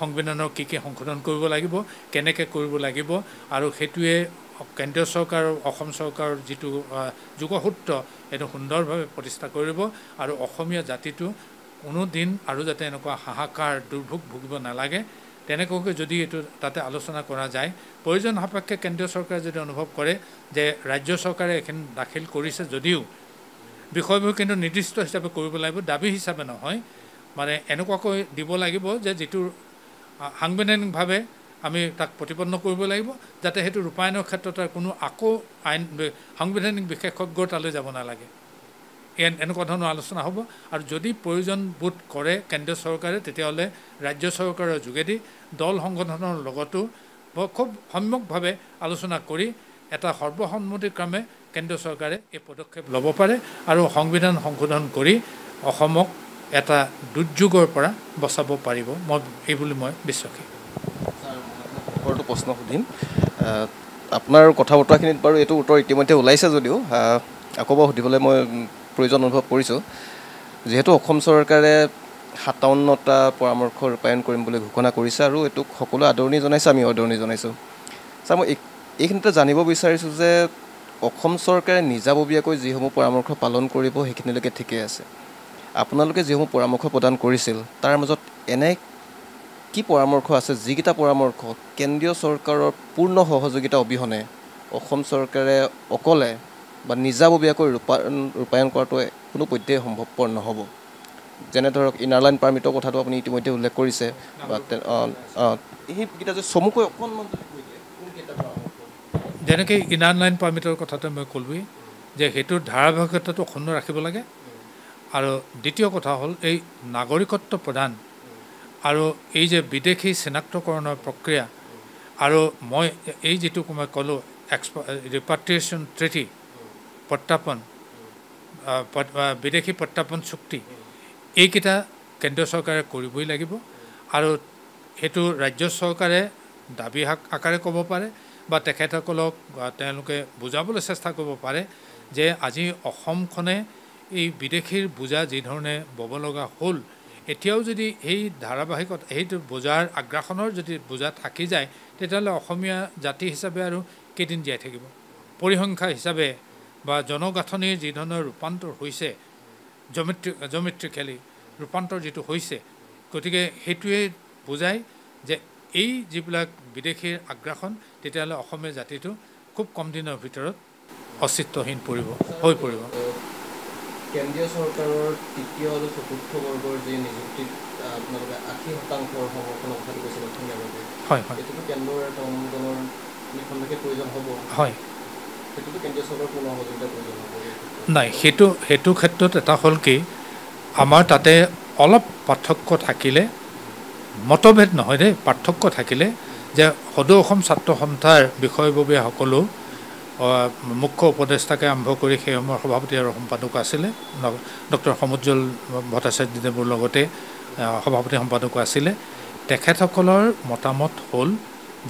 সংবিধানৰ কি সংশোধন কৰিব লাগিব কেনেকৈ কৰিব লাগিব আৰু হেতুৱে কেন্দ্ৰীয় চৰকাৰ অসম চৰকাৰ যেটো যুগসূত্ৰ এটো সুন্দৰভাৱে প্ৰতিষ্ঠা কৰিব আৰু অসমীয়া জাতিটো কোনো দিন আৰু যাতে এনেকুৱা হাহাকাৰ দুৰ্ভোগ ভুগিব নালাগে তেনেকৈ যদি এটো তাতে আলোচনা কৰা যায় প্ৰয়োজন সাপেক্ষে কেন্দ্ৰীয় চৰকাৰে যদি অনুভৱ কৰে যে ৰাজ্য চৰকাৰে এখন দাখিল কৰিছে যদিও বিষয়বোৰ কিন্তু নিৰ্দিষ্ট হিচাপে কৰিব লাগিব দাবী হিচাপে নহয় মানে এনেকুৱাকৈ দিব লাগিব যে যেটো সাংবিধানিকভাৱে আমি তাক প্ৰতিপন্ন কৰিব লাগিব যাতে হেতু ৰূপায়নৰ ক্ষেত্ৰত কোনো আকো আইন সাংবিধানিক বিশেষজ্ঞৰ তালৈ যাব নালাগে এনেকুৱা ধৰণৰ আলোচনা হ'ব আৰু যদি প্ৰয়োজন বোধ কৰে কেন্দ্ৰীয় চৰকাৰে তেতিয়ালে ৰাজ্য চৰকাৰৰ যোগেদি দল সংগঠনৰ লগতো খুব সম্যকভাৱে আলোচনা কৰি এটা সৰ্বসন্মতিক্ৰমে কেন্দ্ৰীয় চৰকাৰে এই পদক্ষেপ ল'ব পাৰে আৰু সংবিধান সংশোধন কৰি অসমক এটা দুৰ্যোগৰ পৰা বচাব পাৰিব মই এই বুলি মই বিশ্বাসী আৰু প্ৰশ্ন সুধিম আপোনাৰ কথাবতৰাখিনিত বাৰু এটো উত্তৰ ইতিমধ্যে ওলাইছে যদিও আকবা সুধিবলৈ মই প্ৰয়োজন অনুভৱ কৰিছো যেহেতু অসম সরকারে ৫৭টা পরামর্শ ৰূপায়ণ কৰিম বুলি ঘোষণা কৰিছে আৰু এটুক সকলো আদৰণি জনাইছে আমি আদৰণি জনাইছো সামো এইখিনিতে জানিব বিচাৰিছো যে অসম সরকারে নিজাববিয়াকৈ যিসমূহ পৰামৰ্শ পালন কৰিব হেখিনিলৈকে ঠিকে আছে আপোনালোকে যিসমূহ পৰামৰ্শ প্ৰদান কৰিছিল তাৰ মাজত এনে কি পৰামৰ্শ আছে যিকিটা পৰামৰ্শ কেন্দ্ৰীয় সরকাৰৰ পূৰ্ণ সহযোগিতা অবিহনে অসম সরকারে অকলে বা নিজাববিয়াকৈ ৰূপায়ণ কৰাটো কোনো পধ্যে সম্ভৱপৰ নহব জেনে ধৰক ইনাৰলাইন পাৰ্মিটৰ কথাটো আপুনি ইতিমধ্যে উল্লেখ কৰিছে বা এই কিটা যে সমুকৈ অকনমান যেনে কি ইনাৰলাইন পাৰ্মিটৰ কথাটো মই কলবি যে হেতু ধাৰাবাহিকতাটো অক্ষুণ্ণ ৰাখিব লাগে আৰু দ্বিতীয় কথা হল এই নাগৰিকত্ব প্ৰদান আৰু এই যে বিদেশী চিনাক্তকৰণৰ প্ৰক্ৰিয়া আৰু মই এই যেটো মই কলো ৰিপাট্ৰিয়েচন ট্ৰেটি পত্তাপন বিদেশী পত্তাপন চুক্তি এইকিটা কেন্দ্ৰীয় চৰকাৰে কৰিবই লাগিব আৰু হেতু ৰাজ্য চৰকাৰে দাবী আকাৰে ক'ব পাৰে বা তেখেতসকলক তেওঁলোকে বুজাবলৈ চেষ্টা কৰিব পাৰে যে আজি অসমখনে এই বিদেশীৰ বুজা যি ধৰণে ববলগা হ'ল এতিয়াও যদি এই ধাৰাবাহিকতা এই বুজাৰ আগ্ৰাসনৰ যদি বুজা থাকি যায় তেতিয়ালে অসমীয়া জাতি হিচাপে আৰু কেদিন জীয়াই থাকিব পৰিসংখ্যা হিচাপে বা জনগাঁথনিৰ যি ধৰণৰ ৰূপান্তৰ হৈছে জমেট্ৰিকেলি ৰূপান্তৰ যেটো হৈছে গতিকে হেতুৱে বুজাই যে এই যিবিলাক বিদেশীৰ আগ্ৰাসন তেতিয়ালে অসমীয়া জাতিটো খুব কম দিনৰ ভিতৰত অস্তিত্বহীন পৰিব হৈ পৰিব কেন্দ্ৰীয় চৰকাৰৰ তৃতীয় আৰু চতুৰ্থ বৰ্গৰ যি নিযুক্তি আপোনালোকে ৮০% সমৰ্থনৰ কথা কৈছিল হয় হয় এইটো কেন্দ্ৰৰ অনুমোদনৰ নিখণ্ডকে প্ৰয়োজন হ'ব হয় এইটো কেন্দ্ৰীয় চৰকাৰৰ কোনো অনুমোদনৰ প্ৰয়োজন হ'ব নাই হেতু হেতু ক্ষেত্ৰত এটা হল কি আমাৰ তাতে অলপ পাৰ্থক্য থাকিলে মতভেদ নহয় দেই পাৰ্থক্য থাকিলে যে সদৌ অসম ছাত্ৰ সন্থাৰ বিষয়ববীয়া সকলো মুখ্য উপদেষ্টাকে আৰম্ভ কৰি সেইসমূহৰ সভাপতি আৰু সম্পাদক আছিলে ডক্টৰ সমুজ্জ্বল ভট্টাচাৰ্যদেৱৰ লগতে সভাপতি সম্পাদক আছিলে তেখেতসকলৰ মতামত হ'ল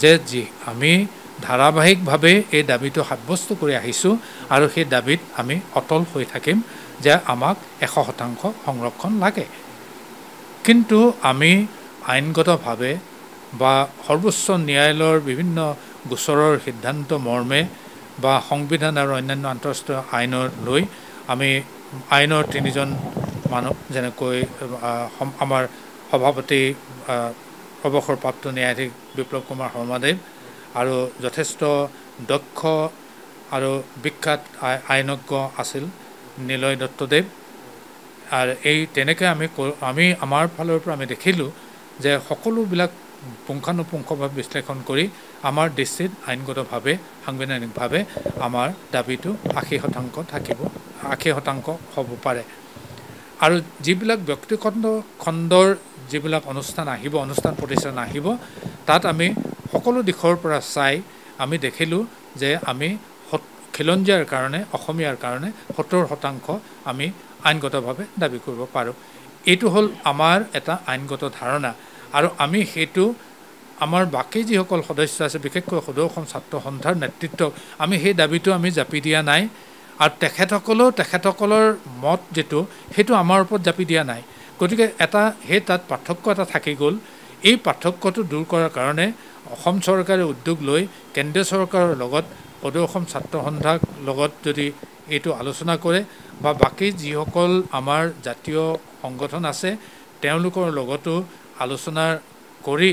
যে যি আমি ধাৰাবাহিকভাৱে এই দাবীটো সাব্যস্ত কৰি আহিছো আৰু সেই দাবীত আমি অটল হৈ থাকিম যে আমাক ১০০% সংৰক্ষণ লাগে কিন্তু আমি আইনগতভাৱে বা সৰ্বোচ্চ ন্যায়ালয়ৰ বিভিন্ন গোচৰৰ সিদ্ধান্ত মৰ্মে বা সংবিধান আৰু অন্যান্য আন্তঃৰাষ্ট্ৰীয় আইনৰ লৈ আমি আইনৰ তিনিজন মানুহ যেনেকৈ আমাৰ সভাপতি অৱসৰপ্ৰাপ্ত ন্যায়াধীশ বিপ্লৱ কুমাৰ শৰ্মাদেৱ আৰু যথেষ্ট দক্ষ আৰু বিখ্যাত আইনজ্ঞ আছিল নীলয় দত্তদেৱ আৰু এই তেনেকৈ আমি আমাৰ ফালৰ পৰা আমি দেখিলোঁ যে সকলোবিলাক পুংখানুপুংখভাৱে বিশ্লেষণ কৰি আমাৰ দৃষ্টিত আইনগতভাৱে সাংবিধানিকভাৱে আমাৰ দাবীটো ৮০% থাকিব ৮০% হ'ব পাৰে আৰু যিবিলাক ব্যক্তিগত খণ্ডৰ যিবিলাক অনুষ্ঠান আহিব অনুষ্ঠান প্ৰতিষ্ঠান আহিব তাত আমি সকলো দিশৰ পৰা চাই আমি দেখিলোঁ যে আমি খিলঞ্জীয়াৰ কাৰণে অসমীয়াৰ কাৰণে ৭০% আমি আইনগতভাৱে দাবী কৰিব পাৰোঁ এইটো হ'ল আমাৰ এটা আইনগত ধাৰণা আৰু আমি সেইটো আমাৰ বাকী যিসকল সদস্য আছে বিশেষকৈ সদৌ অসম ছাত্ৰ সন্থাৰ নেতৃত্বক আমি সেই দাবীটো আমি জাপি দিয়া নাই আৰু তেখেতসকলেও তেখেতসকলৰ মত যিটো সেইটো আমাৰ ওপৰত জাপি দিয়া নাই গতিকে এটা সেই তাত পাৰ্থক্য এটা থাকি গ'ল এই পাৰ্থক্যটো দূৰ কৰাৰ কাৰণে অসম চৰকাৰে উদ্যোগ লৈ কেন্দ্ৰীয় চৰকাৰৰ লগত সদৌ অসম ছাত্ৰ সন্থাৰ লগত যদি এইটো আলোচনা কৰে বা বাকী যিসকল আমাৰ জাতীয় সংগঠন আছে তেওঁলোকৰ লগতো আলোচনা কৰি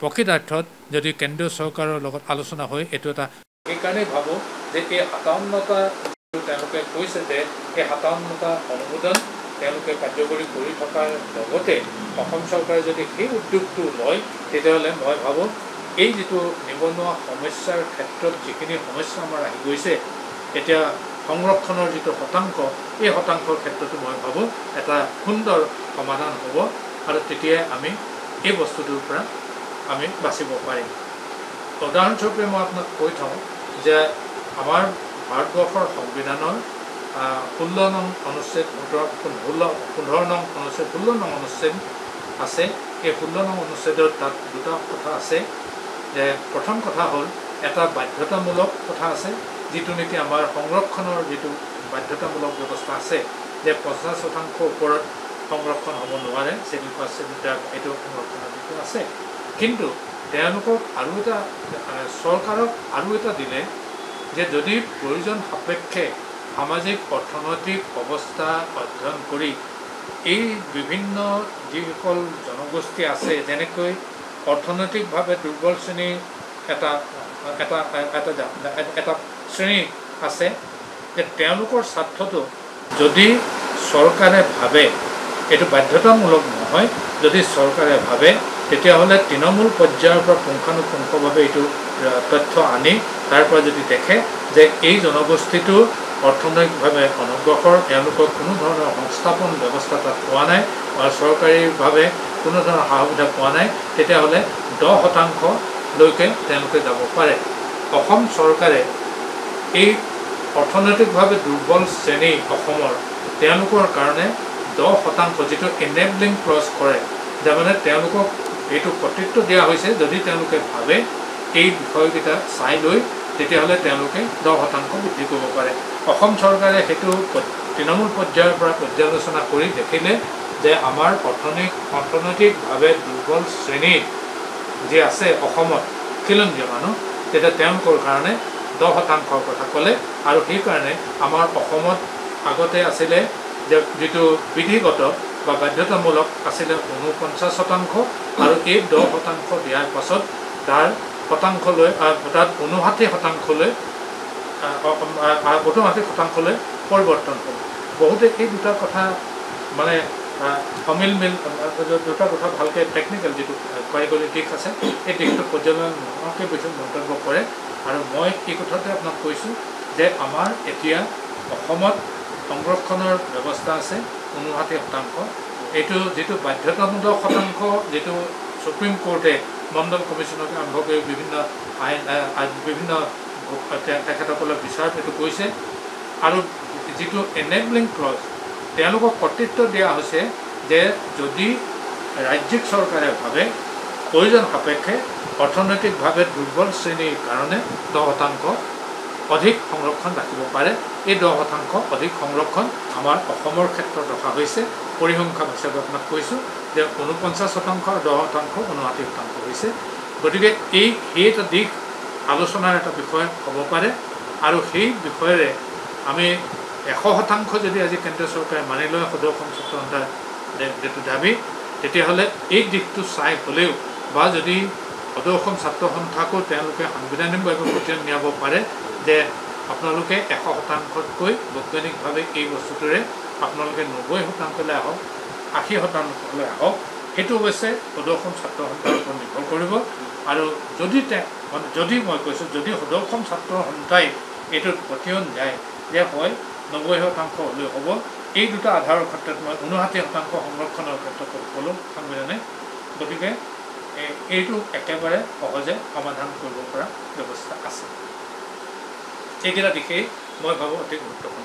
প্ৰকৃতাৰ্থত যদি কেন্দ্ৰীয় চৰকাৰৰ লগত আলোচনা হয় এইটো এটা সেইকাৰণেই ভাবোঁ যে এই ৫৭টা তেওঁলোকে কৈছে যে এই ৫৭টা অনুমোদন তেওঁলোকে কাৰ্যকৰী কৰি থকাৰ লগতে অসম চৰকাৰে যদি সেই উদ্যোগটো লয় তেতিয়াহ'লে মই ভাবোঁ এই যেটো নিবনুৱা সমস্যাৰ ক্ষেত্ৰত যিখিনি সমস্যা আমাৰ আহি গৈছে এতিয়া সংৰক্ষণৰ যেটো শতাংশ এই শতাংশৰ ক্ষেত্ৰতো মই ভাবোঁ এটা সুন্দৰ সমাধান হ'ব আৰু তেতিয়াই আমি এই বস্তুটোৰ পৰা আমি বাচিব পাৰিম উদাহৰণস্বৰূপে মই আপোনাক কৈ থওঁ যে আমাৰ ভাৰতবৰ্ষৰ সংবিধানৰ ১৬ নং অনুচ্ছেদ ১৫ নং অনুচ্ছেদ ১৬ নং অনুচ্ছেদ আছে এই ১৬ নং অনুচ্ছেদত তাত দুটা কথা আছে যে প্ৰথম কথা হ'ল এটা বাধ্যতামূলক কথা আছে যিটো নেকি আমাৰ সংৰক্ষণৰ যিটো বাধ্যতামূলক ব্যৱস্থা আছে যে 50% ওপৰত সংৰক্ষণ হ'ব নোৱাৰে শ্রেণী ৫ শ্রেণী তাক এটো সংৰক্ষণৰ বিষয় আছে কিন্তু তেওঁলোকক আৰু এটা সরকারক আৰু এটা দিলে যে যদি প্ৰয়োজন সাপেক্ষে সামাজিক অর্থনৈতিক অবস্থা অধ্যয়ন কৰি এই বিভিন্ন যিকল জনগোষ্ঠী আছে যেনেকৈ অর্থনৈতিকভাৱে দুর্বল শ্রেণী এটা এটা এটা শ্রেণী আছে যে তেওঁলোকৰ স্বার্থটো যদি সরকারে ভাবে এটো বাধ্যতামূলক নহয় যদি সরকারে ভাবে তেতিয়া হলে তৃণমূল পৰ্যায়ৰ পৰা পুংখানুপুংখভাৱে এটো তথ্য আনি তাৰ পৰা যদি দেখে যে এই জনগোষ্ঠীটো অর্থনৈতিকভাৱে অনগ্ৰসৰ তেওঁলোকৰ কোনো ধৰণৰ সংস্থাপন ব্যৱস্থা তাত পোৱা নাই আৰু চৰকাৰীভাৱে কোনো ধৰণৰ সহায়তা পোৱা নাই তেতিয়া হলে 10% লৈকে তেওঁলোকে যাব পাৰে অসম চৰকাৰে এই অর্থনৈতিকভাৱে দুর্বল শ্রেণী অসমৰ তেওঁলোকৰ কাৰণে 10% যেটো এনেবলিং ক্লজ কৰে যেমনে তেওঁলোকক এটো কৰ্তৃত্ব দিয়া হৈছে যদি তেওঁলোকে ভাবে এই বিষয়কেটা চাই লৈ তেতিয়া হলে তেওঁলোকে 10% বৃদ্ধি কৰিব পাৰে অসম চৰকাৰে হেতু তৃণমূল পৰ্যায়ৰ পৰা পৰ্যালোচনা কৰি দেখিলে যে আমাৰ অর্থনৈতিকভাৱে দুর্বল শ্রেণী যে আছে অসমত খিলঞ্জীয়া মানুহ তেতিয়া তেওঁলোকৰ কাৰণে 10% কথা কলে আৰু এই কাৰণে আমাৰ অসমত আগতে আছিলে যেটো বিধিগত বা বাধ্যতামূলক আছিলে 49% আৰু এই 10% দিয়াৰ পাছত তাৰ শতাংশলৈ অৰ্থাৎ 59% শতাংশলৈ পৰিৱৰ্তন হ'ল বহুতে এই দুটা কথা মানে অমিল দুটা কথা ভালকে টেকনিক্যাল যেটো কাৰিকৰী দিশ আছে এই দিশটো পৰ্যালোচনাকে পিছত মন্তব্য কৰে আৰু মই এই কথাতে আপোনাক কৈছো যে আমাৰ এতিয়া অসমত সংৰক্ষণৰ ব্যৱস্থা আছে 59% এইটো যেটো বাধ্যতামূলক শতাংশ যেটো সুপ্রিম কোর্টে মণ্ডল কমিশনকে আৰম্ভ কৰি বিভিন্ন আইন বিভিন্ন তেখেতসকলে বিচাৰ পেটো কৈছে আৰু যেটো এনেবলিং ক্লজ তেওঁলোকক কৰ্তৃত্ব দিয়া হৈছে যে যদি ৰাজ্যিক চৰকাৰে ভাবে প্ৰয়োজন সাপেক্ষে অর্থনৈতিকভাৱে দুর্বল শ্রেণীৰ কাৰণে 10% অধিক সংৰক্ষণ ৰাখিব পাৰে এই 10% অধিক সংৰক্ষণ আমাৰ অসমৰ ক্ষেত্ৰত ৰখা হৈছে পৰিসংখ্যা হিচাপে আপোনাক কৈছো যে 49% 10% 59% হৈছে গতিকে এই এটা দিশ আলোচনাৰ এটা বিষয় হ'ব পাৰে আৰু সেই বিষয়ে আমি 100% যদি আজি কেন্দ্ৰীয় চৰকাৰে মানি লয় সদস্য সংস্থাৰ যেটো দাবী তেতিয়াহলে এই দিশটো চাই হ'লেও বা যদি সদস্য ছাত্ৰ সংস্থাকো তেওঁলোকে সাংবিধানিকভাৱে প্ৰতিষ্ঠান নিয়াব পাৰে যে আপোনালোকে 100%তকৈ বৈজ্ঞানিকভাৱে এই বস্তুটোৰে আপোনালোকে 90%লে আহক 80%লে আহক সেইটো হৈছে সদস্য ছাত্ৰ সংস্থাৰ ওপৰত নিৰ্ভৰ কৰিব আৰু যদি মই কৈছো যদি সদস্য ছাত্ৰ সংস্থাই এইটো প্ৰতিষ্ঠান যায় যে হয় 90% হ'লে হ'ব এই দুটা আধাৰৰ ক্ষেত্ৰত মই 59% সংৰক্ষণৰ ক্ষেত্ৰত ক'লো সংবিধানে গতিকে এইটো একেবাৰে সহজে সমাধান কৰিব পৰা ব্যৱস্থা আছে এইকেইটা দিশেই মই ভাবোঁ অতি গুৰুত্বপূৰ্ণ।